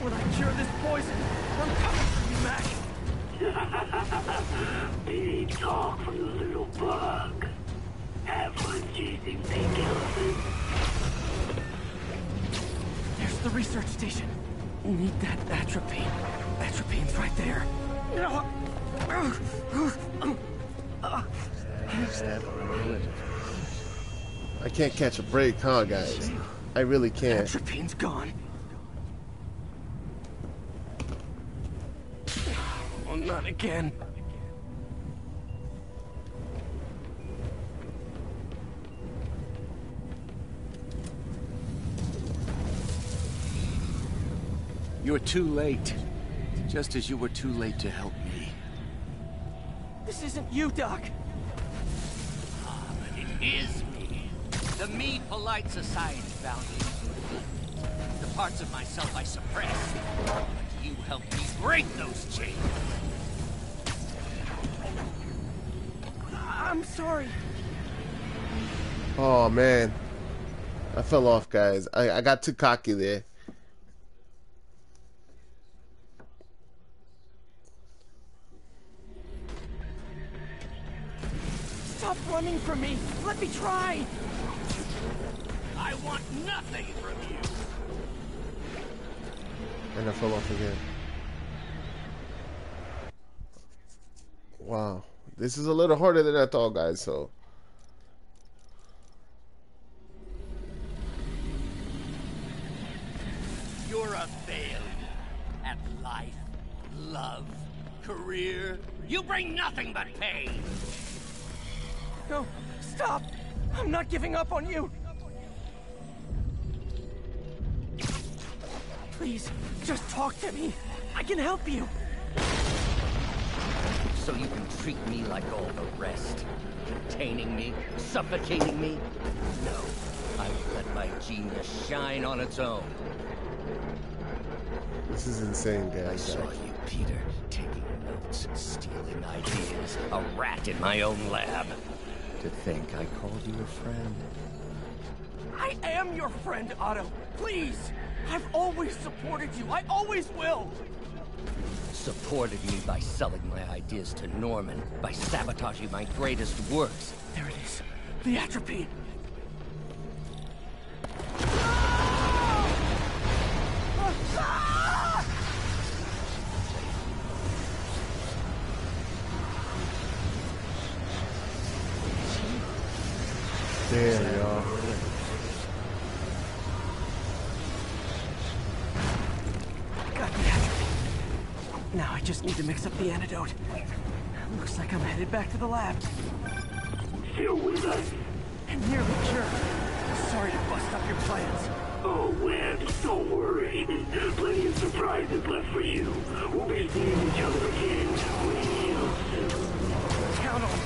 when I cure this poison, I'm coming for you, Mac. Big talk from the little bug. Have fun chasing pink elephants. There's the research station. Need that atropine. Atropine's right there. No. I can't catch a break, huh, guys? I really can't. Atropine's gone. Well, not again. You're too late. Just as you were too late to help me. This isn't you, Doc. Ah, but it is me. The me polite society found me. The parts of myself I suppress. But you helped me break those chains. I'm sorry. Oh, man. I fell off, guys. I got too cocky there. Stop running from me! Let me try! I want nothing from you! And I fell off again. Wow. This is a little harder than I thought, guys, so... You're a failure at life, love, career. You bring nothing but pain! No, stop! I'm not giving up on you! Please, just talk to me! I can help you! So you can treat me like all the rest? Containing me? Suffocating me? No, I will let my genius shine on its own. This is insane, guys. I saw you, Peter, taking notes, stealing ideas, a rat in my own lab. To think I called you a friend. I am your friend, Otto. Please! I've always supported you. I always will! Supported me by selling my ideas to Norman, by sabotaging my greatest works. There it is. The atropine. Ah! just need to mix up the antidote. Looks like I'm headed back to the lab. Still with us? And nearly cured. Sorry to bust up your plans. Oh, well, don't worry. Plenty of surprises left for you. We'll be seeing each other again real soon. Count on it.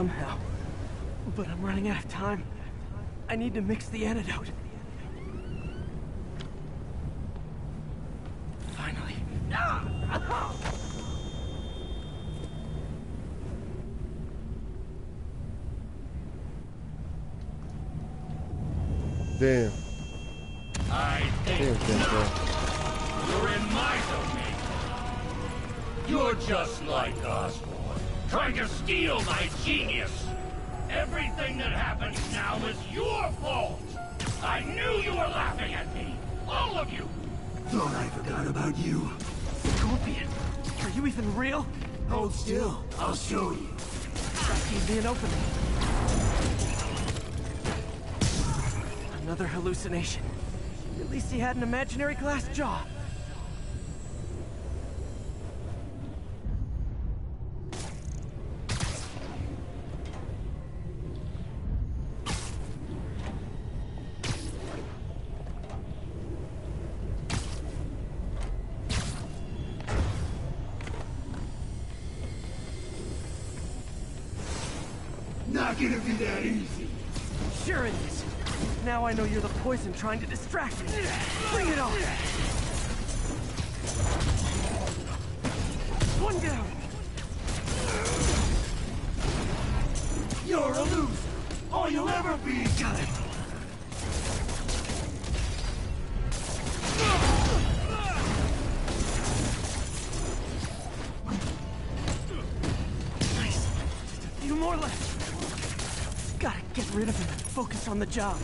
Somehow, but I'm running out of time. I need to mix the antidote. Finally. Damn. I think you're in my domain. You're just like Osborn. Trying to steal my genius! Everything that happens now is your fault! I knew you were laughing at me! All of you! Thought I forgot about you. Scorpion, are you even real? Hold still, I'll show you. That gave me an opening. Another hallucination. At least he had an imaginary glass jaw. I know you're the poison trying to distract me. Bring it on! One down! You're a loser! All you'll ever be is got it! Nice. Just a few more left. Gotta get rid of him and focus on the job.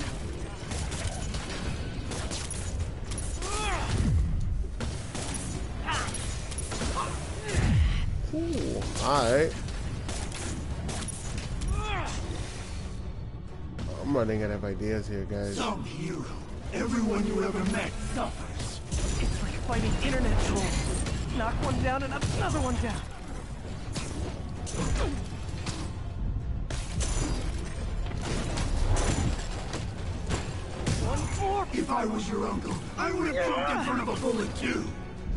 Alright. I'm running out of ideas here, guys. Some hero. Everyone you ever met suffers. It's like fighting internet trolls. Knock one down and another one down. One more. If I was your uncle, I would have jumped in front of a bullet too.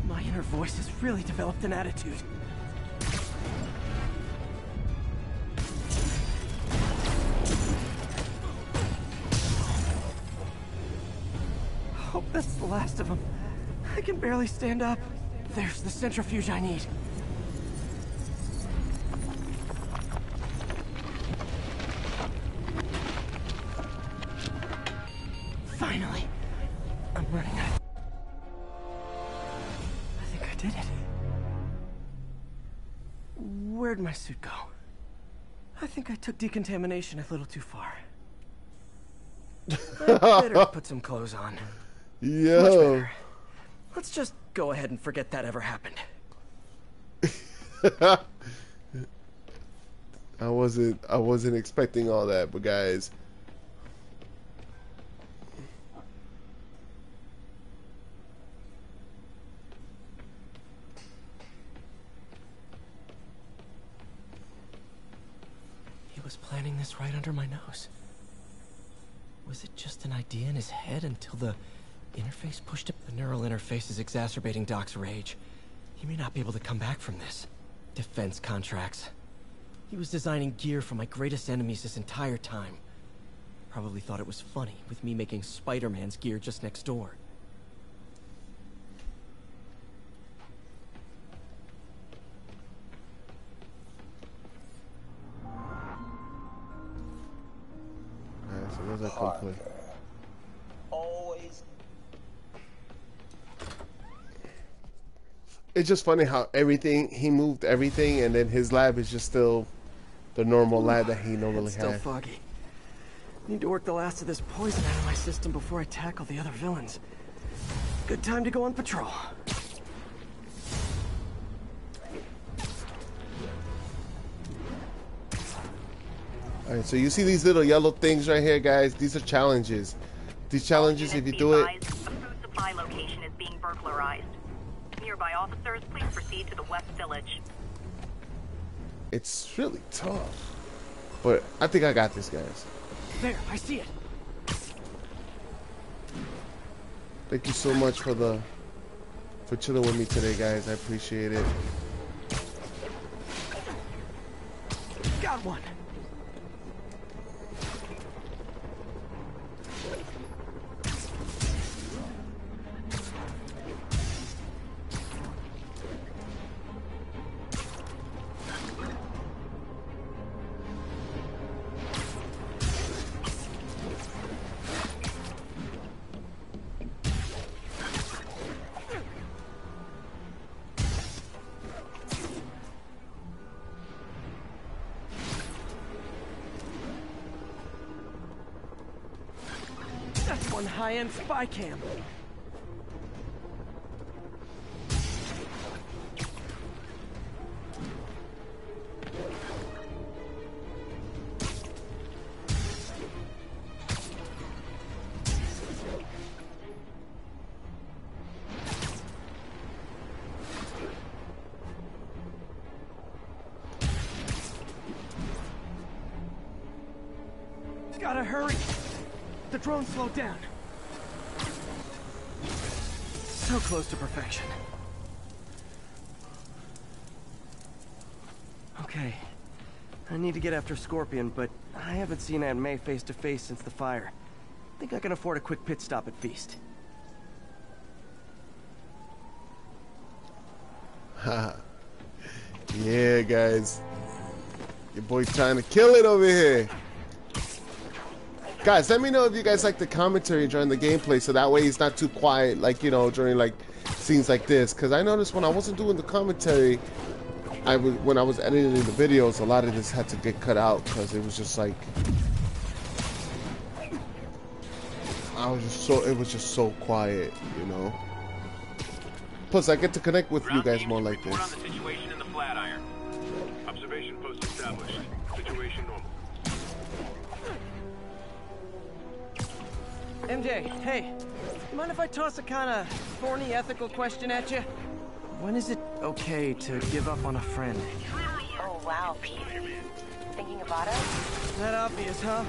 My inner voice has really developed an attitude. That's the last of them. I can barely stand up. There's the centrifuge I need. Finally. I'm running out of... I think I did it. Where'd my suit go? I think I took decontamination a little too far. I better put some clothes on. Yo. Let's just go ahead and forget that ever happened. I wasn't expecting all that, but guys. He was planning this right under my nose. Was it just an idea in his head until the interface pushed up? The neural interface is exacerbating Doc's rage. He may not be able to come back from this. Defense contracts. He was designing gear for my greatest enemies this entire time. Probably thought it was funny with me making Spider-Man's gear just next door. Alright, so those are complete. It's just funny how everything, he moved everything, and then his lab is just still the normal light that he normally has. Still foggy. Need to work the last of this poison out of my system before I tackle the other villains. Good time to go on patrol. All right, so you see these little yellow things right here, guys. These are challenges. These challenges, if you do it. A food supply location is being burglarized. Nearby officers, please proceed to the West Village. It's really tough, but I think I got this, guys. There, I see it. Thank you so much for chilling with me today, guys. I appreciate it. Got one. High-end spy cam. Gotta hurry. The drone slowed down. So close to perfection. Okay. I need to get after Scorpion, but I haven't seen Aunt May face to face since the fire. I think I can afford a quick pit stop at Feast. Haha. Yeah, guys. Your boy's trying to kill it over here. Guys, let me know if you guys like the commentary during the gameplay, so that way it's not too quiet, like, you know, during like scenes like this. Because I noticed when I wasn't doing the commentary, when I was editing the videos, a lot of this had to get cut out because it was just like it was just so quiet, you know. Plus, I get to connect with you guys more like this. Observation post established. Situation normal. MJ, hey, you mind if I toss a kind of thorny ethical question at you? When is it okay to give up on a friend? Oh, wow, Pete. Thinking of Otto? That obvious, huh?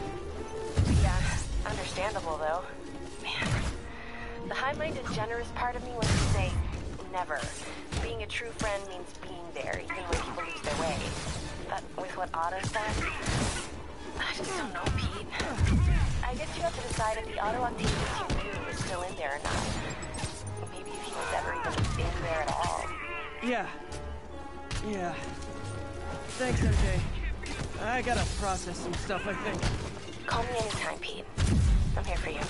Yeah, understandable, though. Man, the high-minded, generous part of me wants to say never. Being a true friend means being there, even when people lose their way. But with what Otto's done, I just don't know, Pete. I guess you have to decide if the Otto Octavius you knew is still in there or not. Maybe if he was ever even in there at all. Yeah. Yeah. Thanks, MJ. I gotta process some stuff, I think. Call me anytime, Pete. I'm here for you.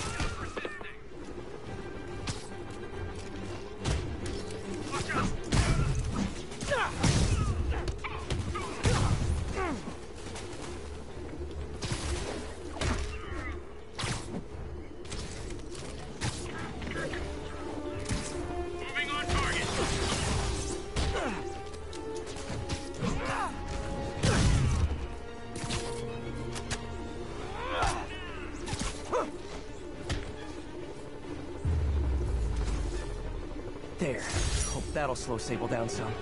That'll slow Sable down some.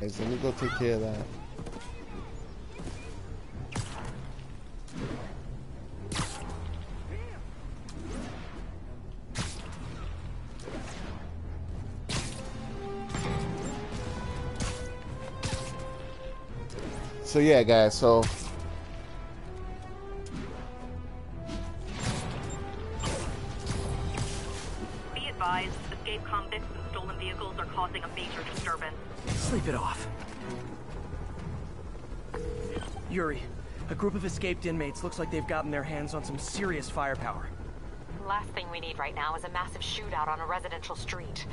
Guys, let me go take care of that. So yeah, guys, so be advised, the escaped convicts and stolen vehicles are causing a major disturbance. Sleep it off. Yuri, a group of escaped inmates looks like they've gotten their hands on some serious firepower. Last thing we need right now is a massive shootout on a residential street.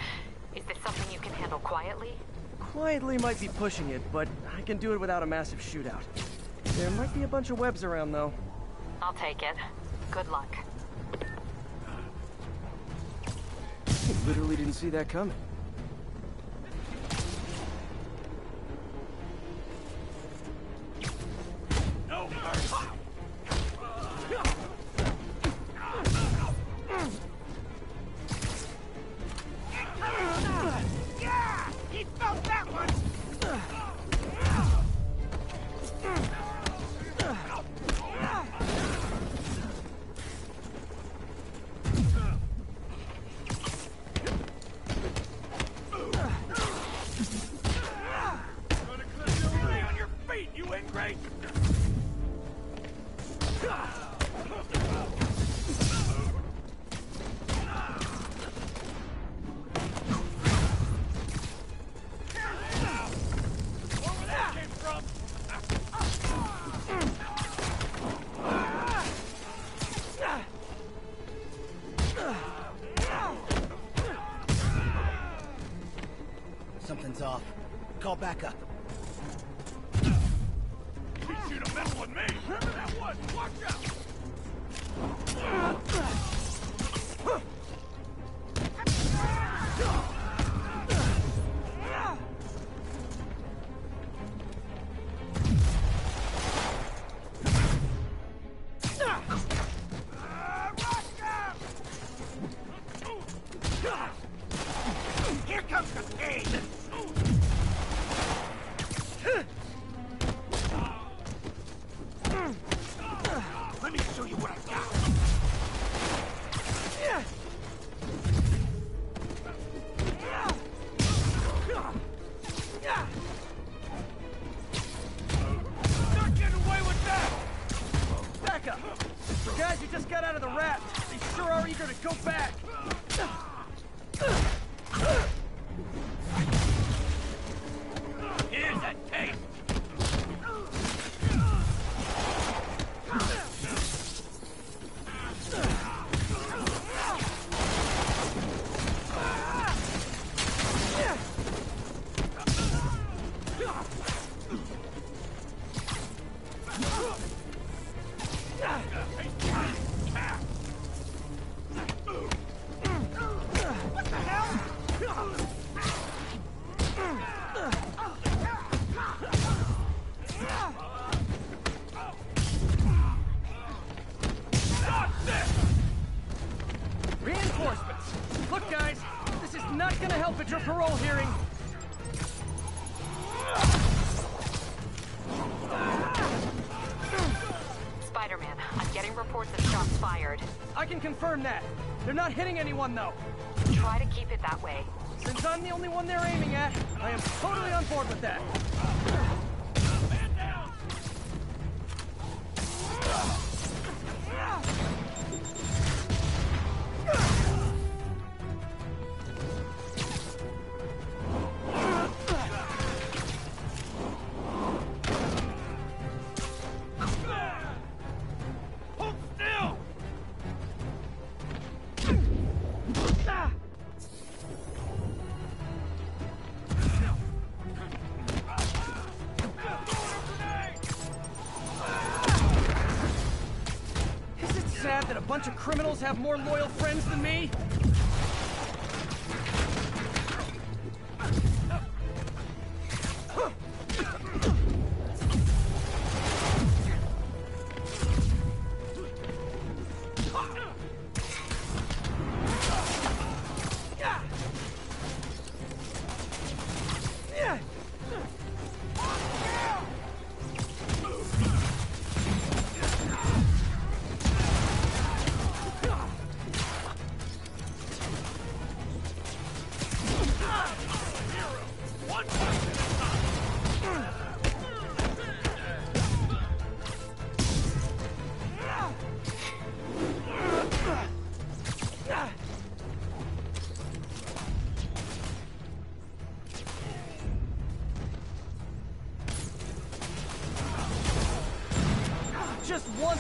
Is this something you can handle quietly? Quietly might be pushing it, but I can do it without a massive shootout. There might be a bunch of webs around, though. I'll take it. Good luck. I literally didn't see that coming. No! Yeah! He felt that one! Off. Call back up. He should have messed with me. Remember that one. Watch out. Here comes the pain. Confirm that. They're not hitting anyone, though. Try to keep it that way. Since I'm the only one they're aiming at, I am totally on board with that. Bunch of criminals have more loyal friends than me?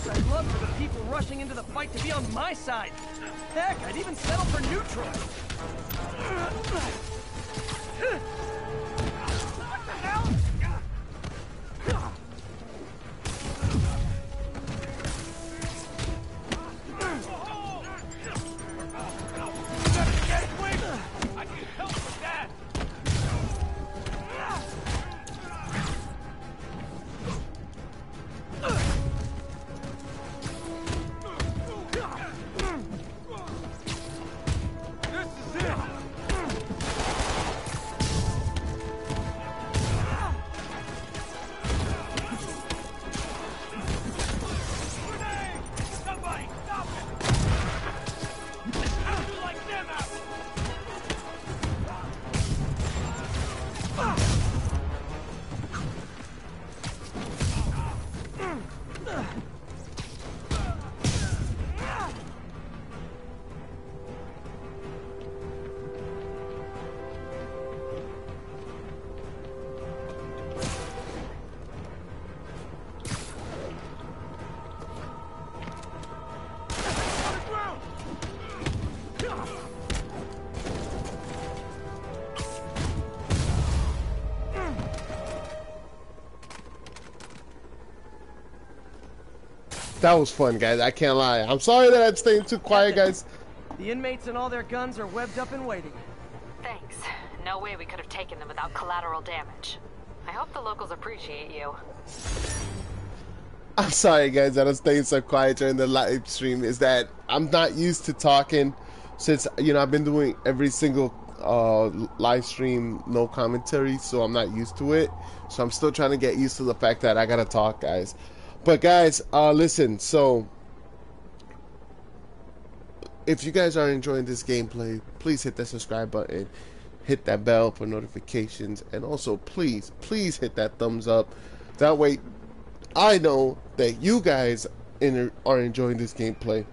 Yes, I'd love for the people rushing into the fight to be on my side. Heck, I'd even settle for neutral. What the hell? That was fun, guys. I can't lie. I'm sorry that I'm staying too quiet, guys. The inmates and all their guns are webbed up and waiting. Thanks. No way we could have taken them without collateral damage. I hope the locals appreciate you. I'm sorry, guys, that I'm staying so quiet during the live stream. Is that I'm not used to talking since, you know, I've been doing every single live stream, no commentary, so I'm not used to it. So I'm still trying to get used to the fact that I gotta talk, guys. But guys, listen, so if you guys are enjoying this gameplay, please hit that subscribe button, hit that bell for notifications, and also please, please hit that thumbs up. That way I know that you guys are enjoying this gameplay.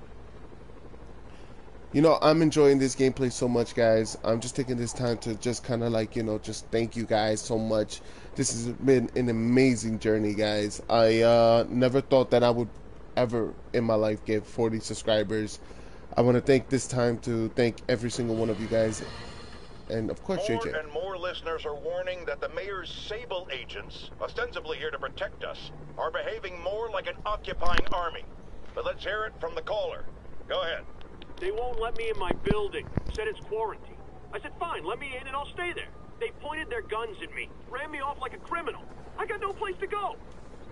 You know, I'm enjoying this gameplay so much, guys. I'm just taking this time to just kind of like, you know, just thank you guys so much. This has been an amazing journey, guys. I never thought that I would ever in my life get 40 subscribers. I want to take this time to thank every single one of you guys. And of course, JJ. More and more listeners are warning that the mayor's Sable agents, ostensibly here to protect us, are behaving more like an occupying army. But let's hear it from the caller. Go ahead. They won't let me in my building. Said it's quarantine. I said, fine, let me in and I'll stay there. They pointed their guns at me, ran me off like a criminal. I got no place to go.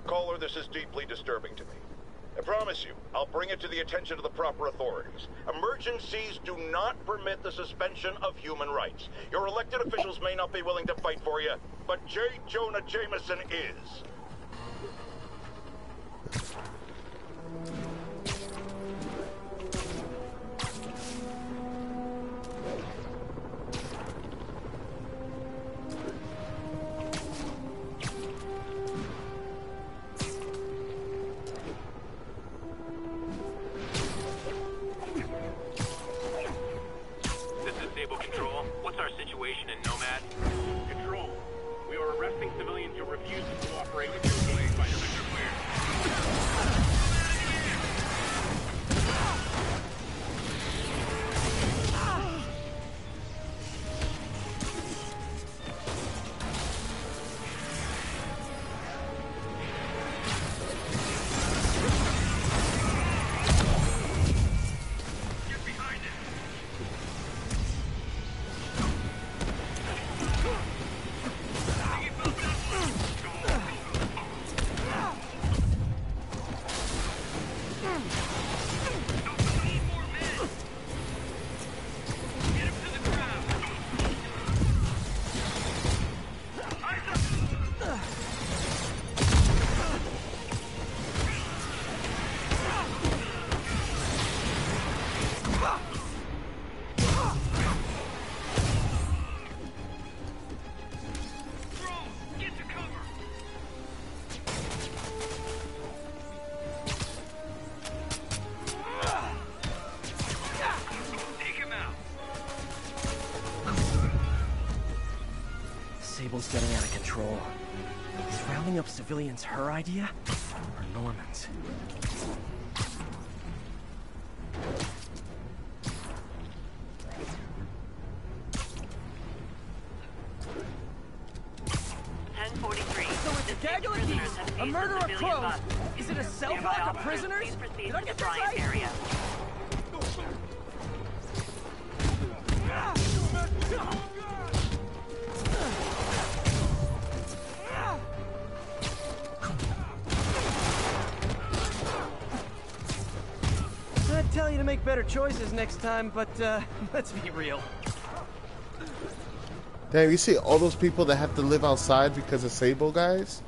Caller, this is deeply disturbing to me. I promise you, I'll bring it to the attention of the proper authorities. Emergencies do not permit the suspension of human rights. Your elected officials may not be willing to fight for you, but J. Jonah Jameson is. Sable's getting out of control. Is rounding up civilians her idea? Or Norman's? A murder of crows! Is it a cell block of prisoners? Did I get that right? I'd tell you to make better choices next time, but let's be real. Damn, you see all those people that have to live outside because of Sable guys?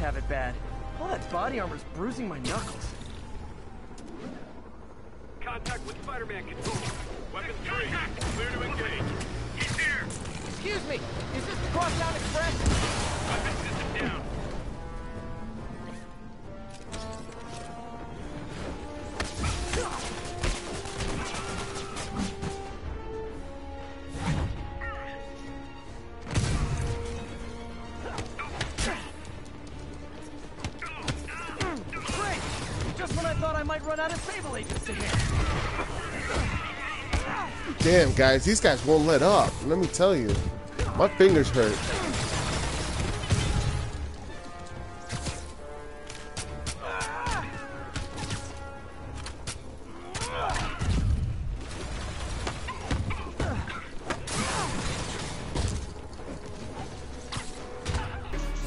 Have it bad. All that body armor's bruising my knuckles. Contact with SpiderMan control. Weapons free. Clear to engage. He's here. Excuse me. Is this the Crosstown Express? Weapons system down. Damn, guys, these guys won't let up. Let me tell you, my fingers hurt.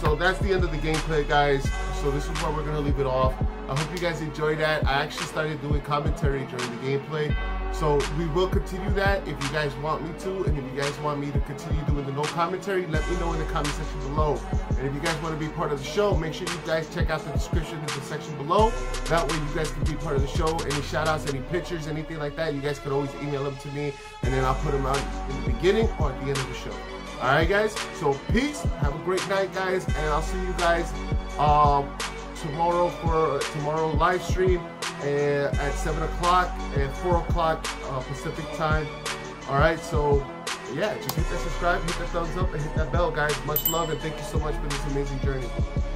So that's the end of the gameplay, guys. So this is where we're gonna leave it off. I hope you guys enjoyed that. I actually started doing commentary during the gameplay. So we will continue that if you guys want me to, and if you guys want me to continue doing the no commentary, let me know in the comment section below. And if you guys want to be part of the show, make sure you guys check out the description in the section below. That way you guys can be part of the show. Any shout outs, any pictures, anything like that, you guys can always email them to me, and then I'll put them out in the beginning or at the end of the show. Alright guys, so peace, have a great night guys, and I'll see you guys tomorrow for tomorrow live stream. At 7 o'clock and 4 o'clock Pacific time. Alright, so yeah, just hit that subscribe, hit that thumbs up, and hit that bell, guys. Much love, and thank you so much for this amazing journey.